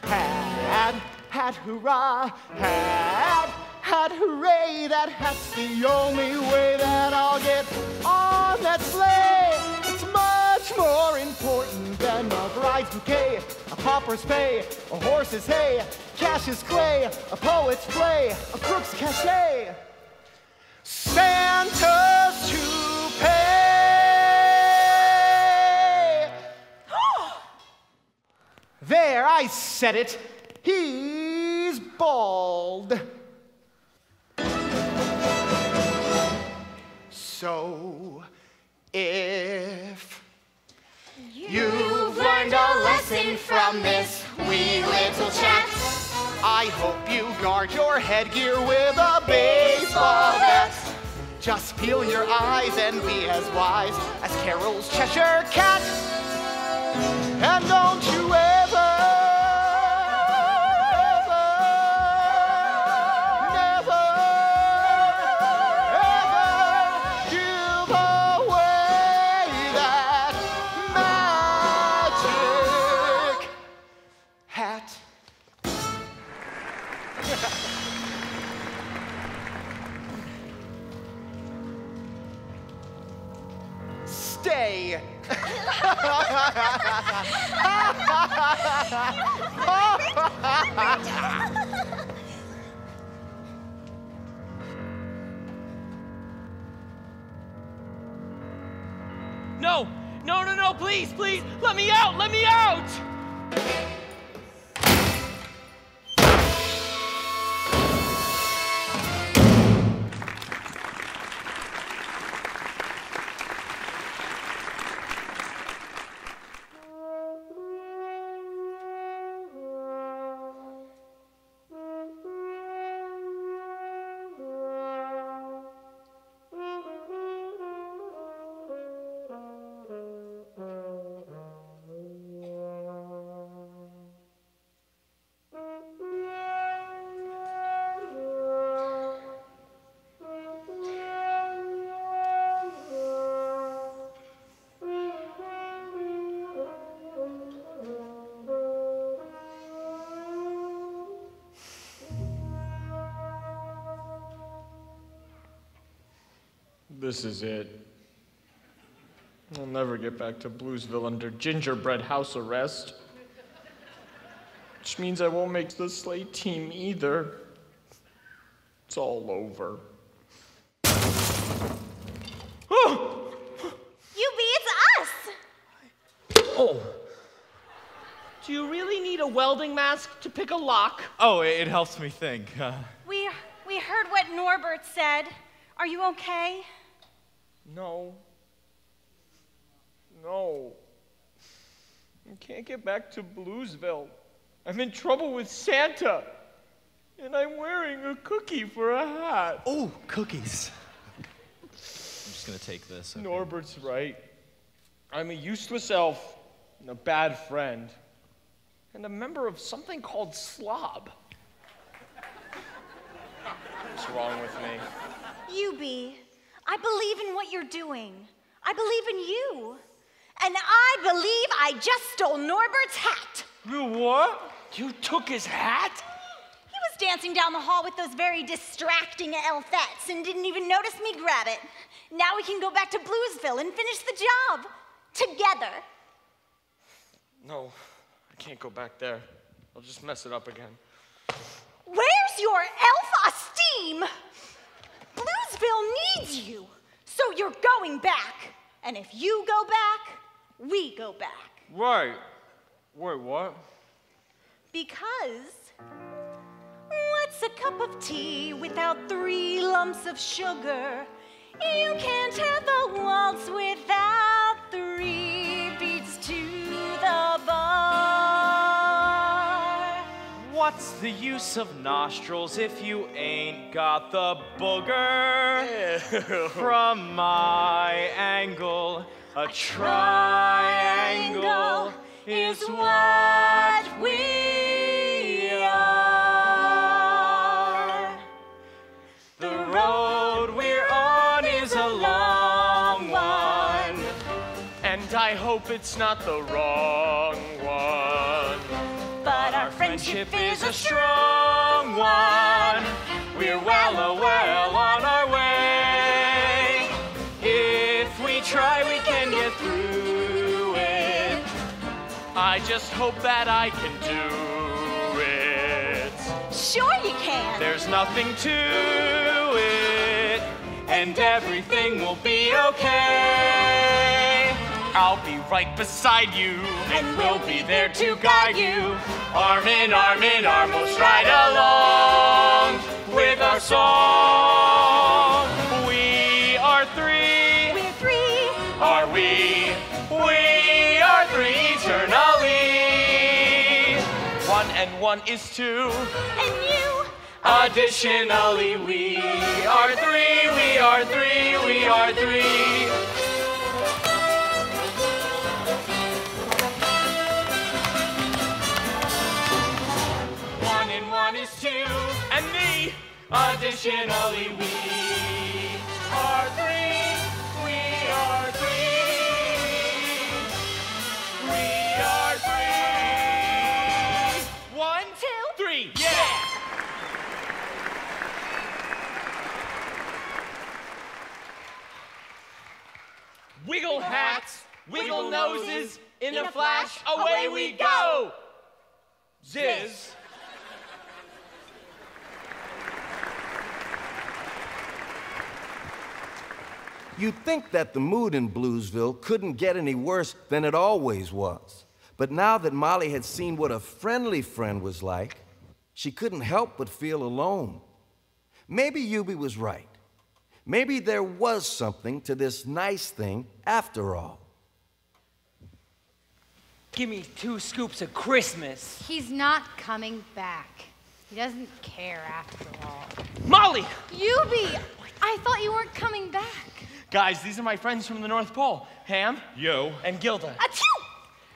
Hat, hat, hurrah, hat, hat, hooray, that hat's the only way that I'll get on that sleigh. It's much more important than a bride's bouquet. pauper's pay, a horse's hay, cash is clay, a poet's play, a crook's cachet. Santa's to pay. There, I said it. He's bald. So, if you've learned a lesson from this wee little chat, I hope you guard your headgear with a baseball bat. Just peel your eyes and be as wise as Carol's Cheshire Cat. And don't you ever stay. No, no, no, no, please, please, let me out, let me out. This is it. I'll never get back to Bluesville under gingerbread house arrest. Which means I won't make the sleigh team either. It's all over. Oh! Yubi, it's us! Oh. Do you really need a welding mask to pick a lock? Oh, it helps me think. Uh... We, we heard what Norbert said. Are you okay? No. No. I can't get back to Bluesville. I'm in trouble with Santa. And I'm wearing a cookie for a hat. Oh, cookies. I'm just going to take this. Okay. Norbert's right. I'm a useless elf and a bad friend. And a member of something called Slob. What's wrong with me? Yubi, I believe in what you're doing. I believe in you. And I believe I just stole Norbert's hat. You what? You took his hat? He was dancing down the hall with those very distracting elfettes and didn't even notice me grab it. Now we can go back to Bluesville and finish the job. Together. No, I can't go back there. I'll just mess it up again. Where's your elf esteem? Bluesville needs you, so you're going back. And if you go back, we go back. Right. Wait, what? Because what's a cup of tea without three lumps of sugar? You can't have a waltz without three beats to the bar. What's the use of nostrils if you ain't got the booger? Ew. From my angle, a, a triangle, triangle is what we are. The road we're on is a long one, and I hope it's not the wrong one. But our friendship is a strong one. We're well, well on our way. If we try, we can get through it. I I just hope that I can do it. Sure you can. There's nothing to it, and everything will be okay. I'll be right beside you, and, and we'll be there to guide you. Arm in arm in arm, we'll stride along with our song. We are three. We're three. Are we? We are three eternally. One and one is two. And you. Additionally, we are three. We are three. We are three. One and one is two. And me. Additionally, we are three. We are three. Wiggle hats, wiggle noses, in a flash, away we go! Ziz. You'd think that the mood in Bluesville couldn't get any worse than it always was. But now that Molly had seen what a friendly friend was like, she couldn't help but feel alone. Maybe Yubi was right. Maybe there was something to this nice thing after all. Give me two scoops of Christmas. He's not coming back. He doesn't care after all. Molly! Yubi! I thought you weren't coming back. Guys, these are my friends from the North Pole. Ham. Yo. And Gilda. Achoo!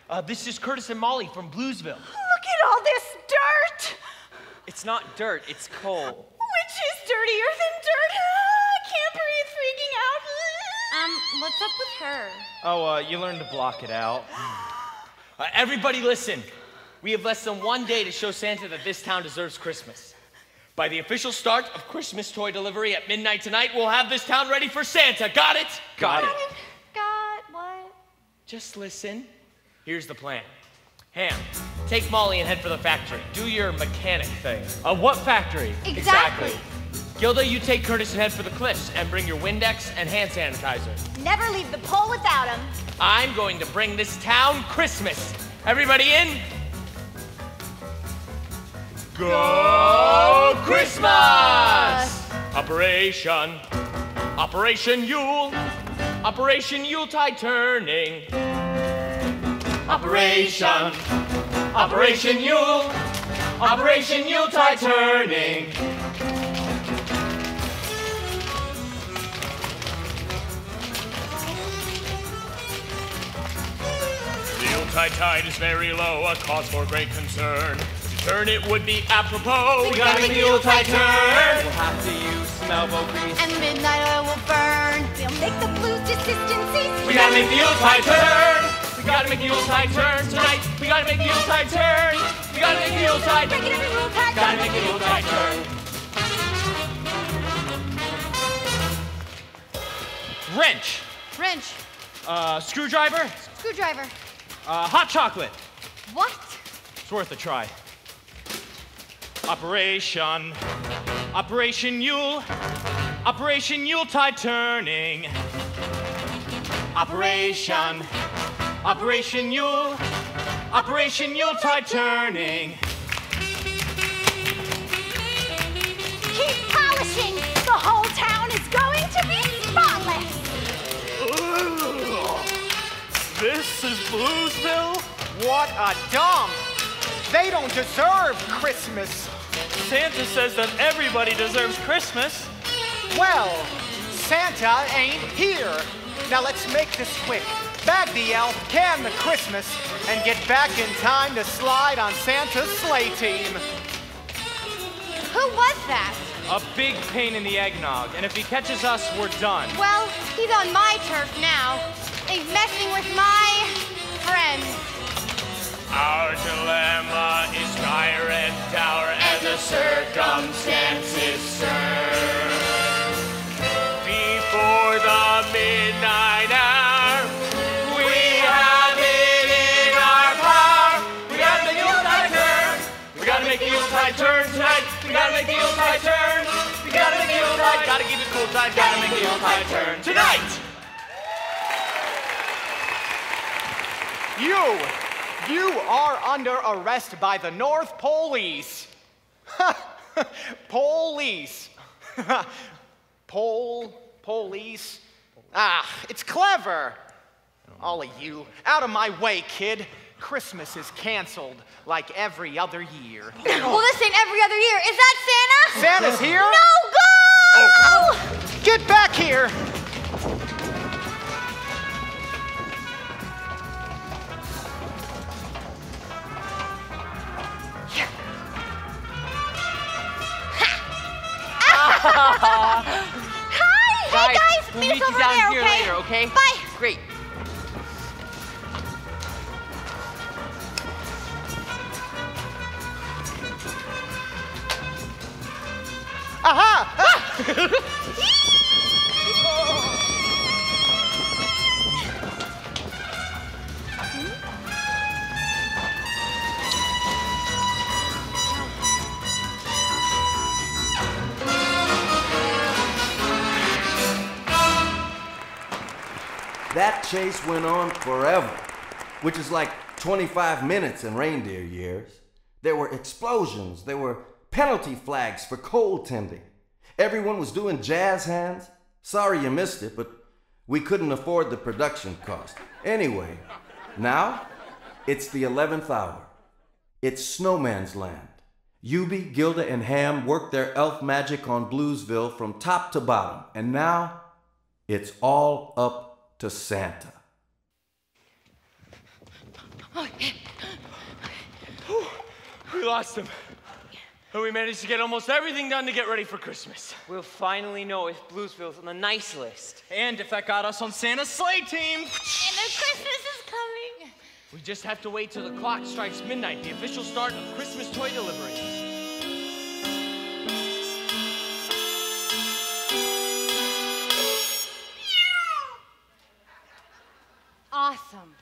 Uh, this is Curtis and Molly from Bluesville. Look at all this dirt! It's not dirt, it's coal. Which is dirtier than dirt? Um, what's up with her? Oh, uh, you learn to block it out. Uh, everybody listen. We have less than one day to show Santa that this town deserves Christmas. By the official start of Christmas toy delivery at midnight tonight, we'll have this town ready for Santa. Got it? Got, Got it. it. Got what? Just listen. Here's the plan. Ham, take Molly and head for the factory. Do your mechanic thing. Uh, what factory? Exactly. exactly. Gilda, you take Curtis and head for the cliffs and bring your Windex and hand sanitizer. Never leave the pole without him. I'm going to bring this town Christmas. Everybody in? Go Christmas! Operation, Operation Yule, Operation Yuletide Turning. Operation, Operation Yule, Operation Yuletide Turning. Yuletide tide is very low, a cause for great concern. To turn it would be apropos. We gotta make the Yuletide turn. We'll have to use elbow grease, and midnight oil will burn. We'll make the blues just cease. We gotta make the Yuletide turn. We gotta make the Yuletide turn tonight. We gotta make the Yuletide turn. We gotta make the Yuletide. Break it every Yuletide. Gotta make the Yuletide turn. Wrench. Wrench. Uh, screwdriver. Screwdriver. Uh, hot chocolate. What? It's worth a try. Operation, Operation Yule, Operation Yuletide Turning. Operation, Operation Yule, Operation Yuletide Turning. Keep polishing. The whole town is going to be spotless. This is Bluesville? What a dump! They don't deserve Christmas. Santa says that everybody deserves Christmas. Well, Santa ain't here. Now let's make this quick. Bag the elf, can the Christmas, and get back in time to slide on Santa's sleigh team. Who was that? A big pain in the eggnog, and if he catches us, we're done. Well, he's on my turf now. He's messing with my friend. Our dilemma is dire and dour as the circumstances serve. Before the midnight hour, we have it in our power. roads, I've got to make the umpire turn tonight. You, you are under arrest by the North Police. Police. Pole, police. Ah, it's clever. All of you, out of my way, kid. Christmas is canceled like every other year. Well, this ain't every other year. Is that Santa? Santa's here? No, go! Oh. Get back here! Hi! Guys, hey, guys! We'll meet, meet us over down there, here okay? later, okay? Bye! Great. Aha! That chase went on forever, which is like twenty-five minutes in reindeer years. There were explosions, there were penalty flags for coal tending. Everyone was doing jazz hands. Sorry you missed it, but we couldn't afford the production cost. Anyway, now it's the eleventh hour. It's Snowman's Land. Yubi, Gilda, and Ham worked their elf magic on Bluesville from top to bottom, and now it's all up to Santa. We lost him. But we managed to get almost everything done to get ready for Christmas. We'll finally know if Bluesville's on the nice list. And if that got us on Santa's sleigh team. And if Christmas is coming. We just have to wait till the clock strikes midnight, the official start of Christmas toy delivery. Awesome.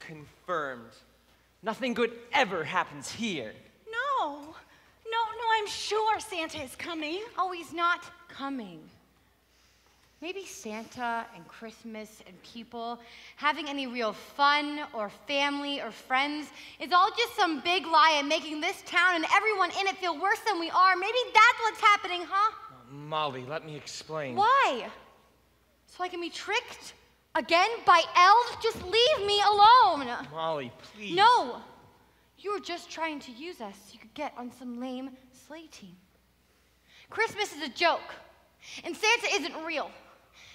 Confirmed. Nothing good ever happens here. No, no, no, I'm sure Santa is coming. Oh, he's not coming. Maybe Santa and Christmas and people having any real fun or family or friends is all just some big lie and making this town and everyone in it feel worse than we are. Maybe that's what's happening, huh? Molly, let me explain. Why? So I can be tricked again by elves? Just leave me alone. Molly, please. No. You were just trying to use us so you could get on some lame sleigh team. Christmas is a joke, and Santa isn't real.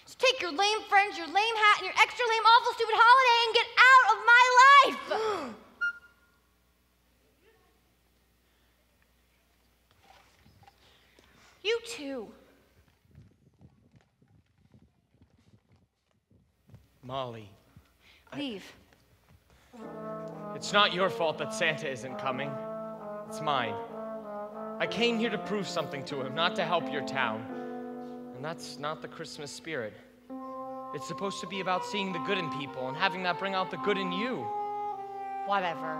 So take your lame friends, your lame hat, and your extra lame, awful, stupid holiday and get out of my life! You too. Molly. Leave. I... It's not your fault that Santa isn't coming. It's mine. I came here to prove something to him, not to help your town. And that's not the Christmas spirit. It's supposed to be about seeing the good in people and having that bring out the good in you. Whatever.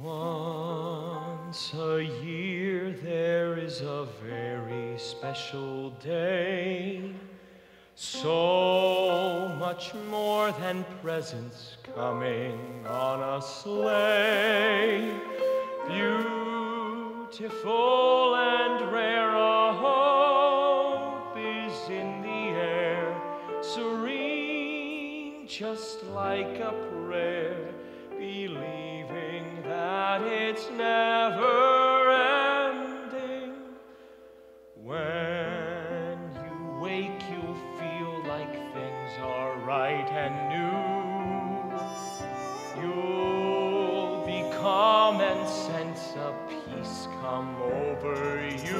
Once a year there is a very special day. So much more than presents coming on a sleigh. Beautiful and rare, a hope is in the air, serene just like a prayer, believing that it's never ending. When you wake, you'll are right and new. You'll be calm and sense a peace come over you.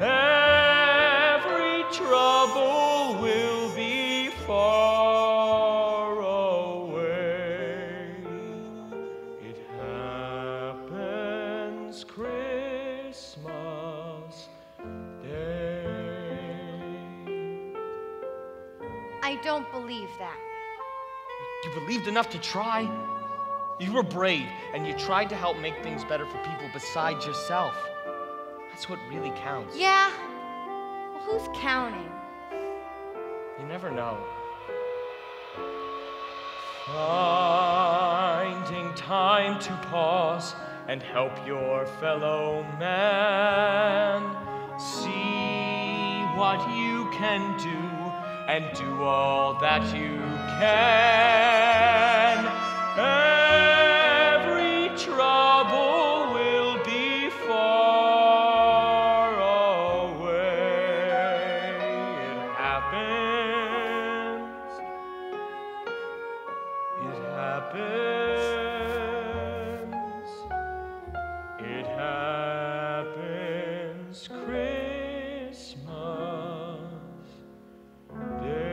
Every trouble will be far away. It happens Christmas Day. I don't believe that. You believed enough to try? You were brave, and you tried to help make things better for people besides yourself. That's what really counts. Yeah. Well, who's counting? You never know. Finding time to pause and help your fellow man. See what you can do and do all that you can. Every trouble will be far away. It happens. It happens. It happens. Christmas Day.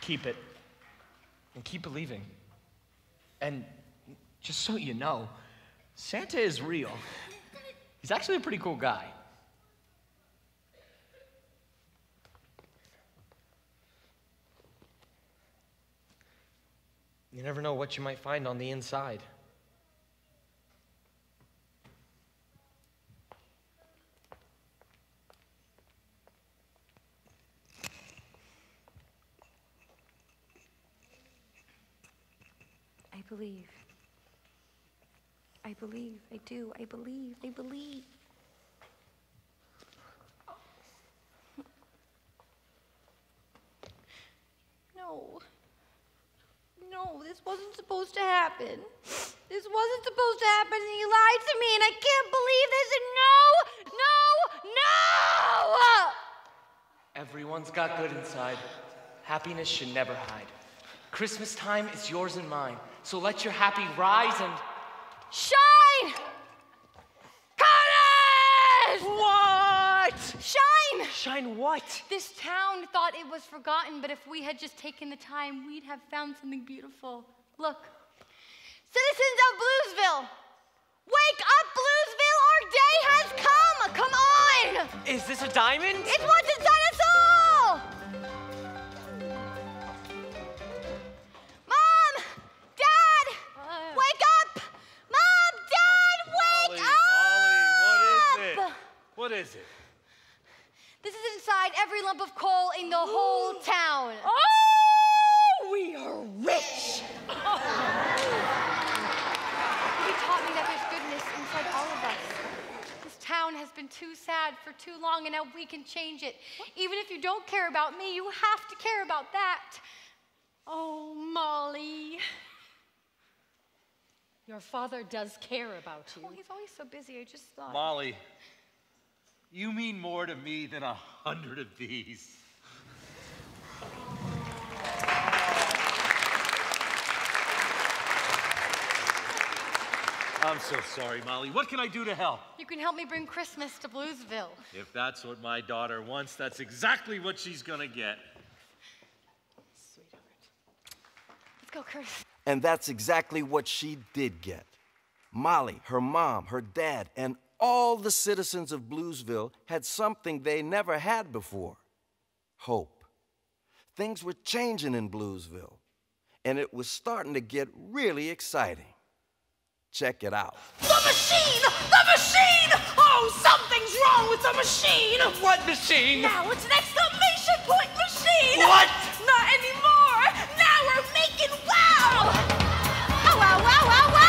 Keep it, and keep believing. And just so you know, Santa is real. He's actually a pretty cool guy. You never know what you might find on the inside. I believe. I believe. I do. I believe. I believe. No. No, this wasn't supposed to happen. This wasn't supposed to happen, and he lied to me, and I can't believe this, and no, no, no! Everyone's got good inside. Happiness should never hide. Christmas time is yours and mine, so let your happy rise and shine! Curtis! What? Shine! Shine what? This town thought it was forgotten, but if we had just taken the time, we'd have found something beautiful. Look. Citizens of Bluesville! Wake up, Bluesville! Our day has come! Come on! Is this a diamond? It's what's inside us all! What is it? This is inside every lump of coal in the whole town. Oh, we are rich! Oh. He taught me that there's goodness inside all of us. This town has been too sad for too long, and now we can change it. What? Even if you don't care about me, you have to care about that. Oh, Molly. Your father does care about you. Oh, he's always so busy, I just thought. Molly. You mean more to me than a hundred of these. I'm so sorry, Molly. What can I do to help? You can help me bring Christmas to Bluesville. If that's what my daughter wants, that's exactly what she's gonna get. Sweetheart. Let's go, Curtis. And that's exactly what she did get. Molly, her mom, her dad, and all the citizens of Bluesville had something they never had before, hope. Things were changing in Bluesville, and it was starting to get really exciting. Check it out. The machine! The machine! Oh, something's wrong with the machine! What machine? Now it's an exclamation point machine! What? Not anymore! Now we're making wow! Oh, wow, wow, wow, wow!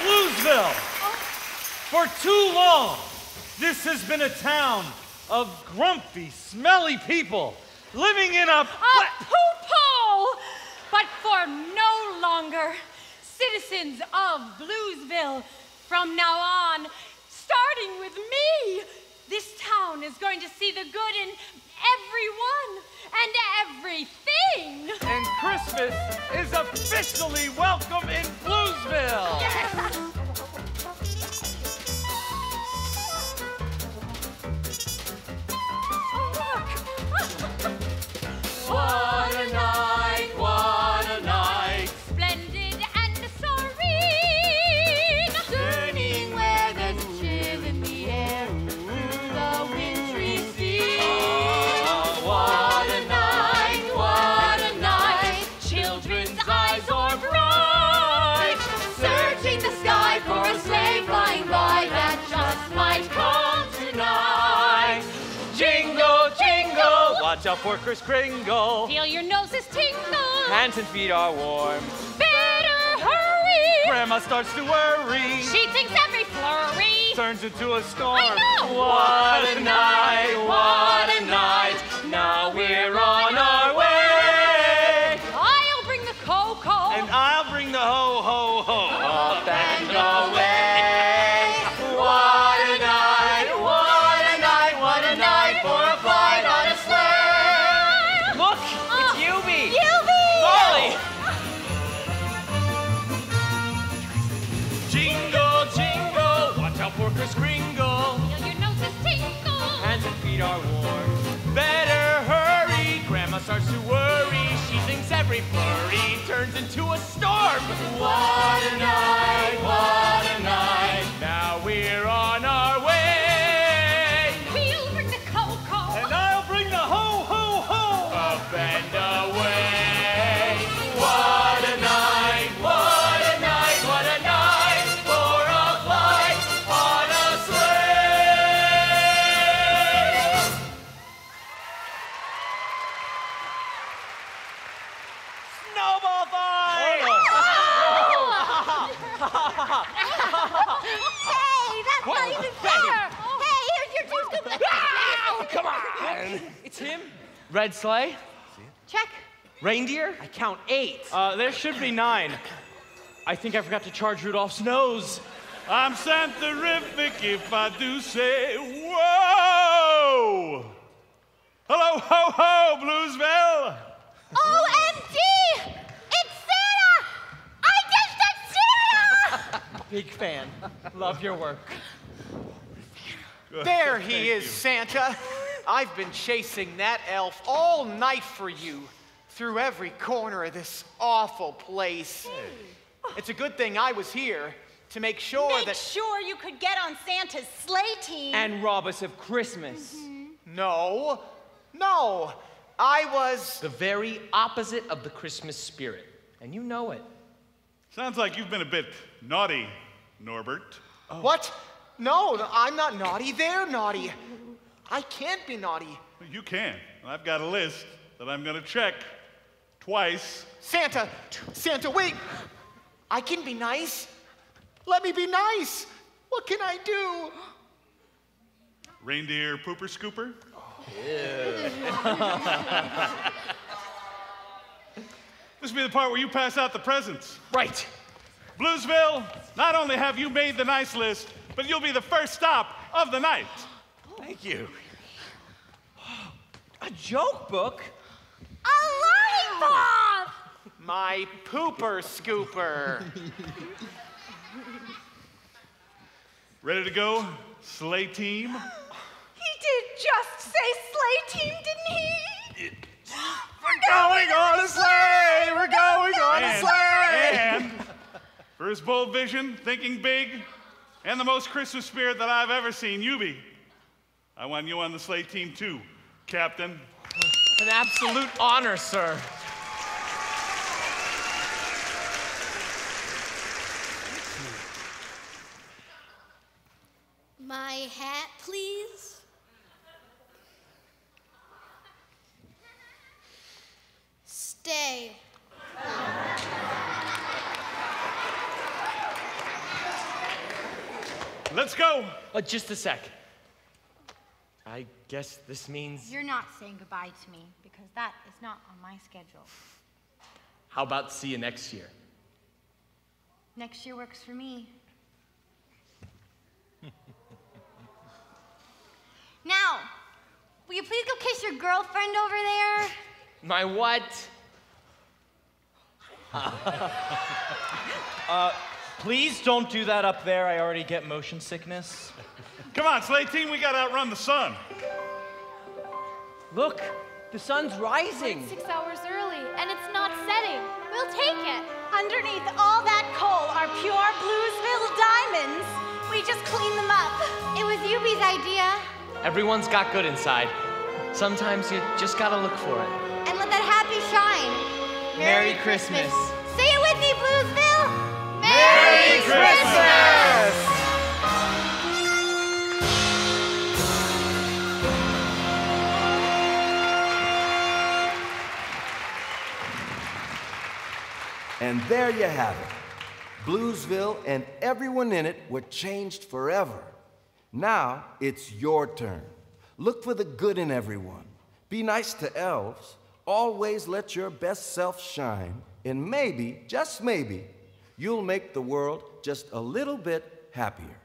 Bluesville. For too long, this has been a town of grumpy, smelly people living in a... A poo-poo! But for no longer, citizens of Bluesville, from now on, starting with me, this town is going to see the good in everyone and everything. And Christmas is officially welcome in Bluesville. Yes! What a night, what a night. Splendid and serene. Turning where there's a chill in the air. The wintry sea. Oh, what a night, what a night. Children's eyes are bright. Searching the sky for a sleigh flying by that just might come tonight. Jingle, jingle. Watch out for Kris Kringle. Feel your noses tingle. Hands and feet are warm. Better hurry. Grandma starts to worry. She thinks every flurry turns into a storm. I know. What a night, what a night. Now we're on our way. I'll bring the cocoa. And I'll bring the ho, ho, ho. Up and away. What a night, what a night, what a night for a flight on a sleigh. It's Yubi! Yubi! Molly! Jingle, jingle, watch out for Kris Kringle. Feel your noses tingle. Hands and feet are warm. Better hurry, Grandma starts to worry. She thinks every flurry turns into a storm. What a night, what a night. Now we're on our way. We'll bring the cocoa. And I'll bring the ho, ho, ho. Up and away. What a night, what a night, what a night for a flight on a sleigh. Snowball fight! Hey, that's not even fair. Hey, here's your two scoops. Oh, come on. It's him. Red sleigh. Check. Reindeer? I count eight. Uh, there should be nine. I think I forgot to charge Rudolph's nose. I'm scientific if I do say whoa. Hello, ho, ho, Bluesville. O M G! It's Santa! I guess that's Santa! Big fan. Love your work. There he is, Santa. I've been chasing that elf all night for you through every corner of this awful place. It's a good thing I was here to make sure Make that... sure you could get on Santa's sleigh team. And rob us of Christmas. No, no, I was... The very opposite of the Christmas spirit. And you know it. Sounds like you've been a bit naughty, Norbert. What? No, I'm not naughty. They're naughty. I can't be naughty. You can. I've got a list that I'm going to check twice. Santa! Santa, wait! I can be nice. Let me be nice. What can I do? Reindeer pooper scooper? Yeah. This will be the part where you pass out the presents. Right. Bluesville, not only have you made the nice list, but you'll be the first stop of the night. Thank you. A joke book? A lollipop! My pooper scooper. Ready to go, sleigh team? He did just say sleigh team, didn't he? We're going on a sleigh! We're going on a sleigh! And first bold vision, thinking big, and the most Christmas spirit that I've ever seen, Yubi. I want you on the sleigh team, too, Captain. An absolute honor, sir. My hat, please. Stay. Let's go. Uh, just a sec. I guess this means... You're not saying goodbye to me, because that is not on my schedule. How about see you next year? Next year works for me. Now, will you please go kiss your girlfriend over there? My what? uh, please don't do that up there. I already get motion sickness. Come on, Slay Team, we gotta outrun the sun. Look, the sun's rising. It's six hours early, and it's not setting. We'll take it. Underneath all that coal are pure Bluesville diamonds. We just clean them up. It was Yubi's idea. Everyone's got good inside. Sometimes you just gotta look for it. And let that happy shine. Merry, Merry Christmas. Christmas. Say it with me, Bluesville. Merry, Merry Christmas. Christmas. And there you have it. Bluesville and everyone in it were changed forever. Now it's your turn. Look for the good in everyone. Be nice to elves. Always let your best self shine. And maybe, just maybe, you'll make the world just a little bit happier.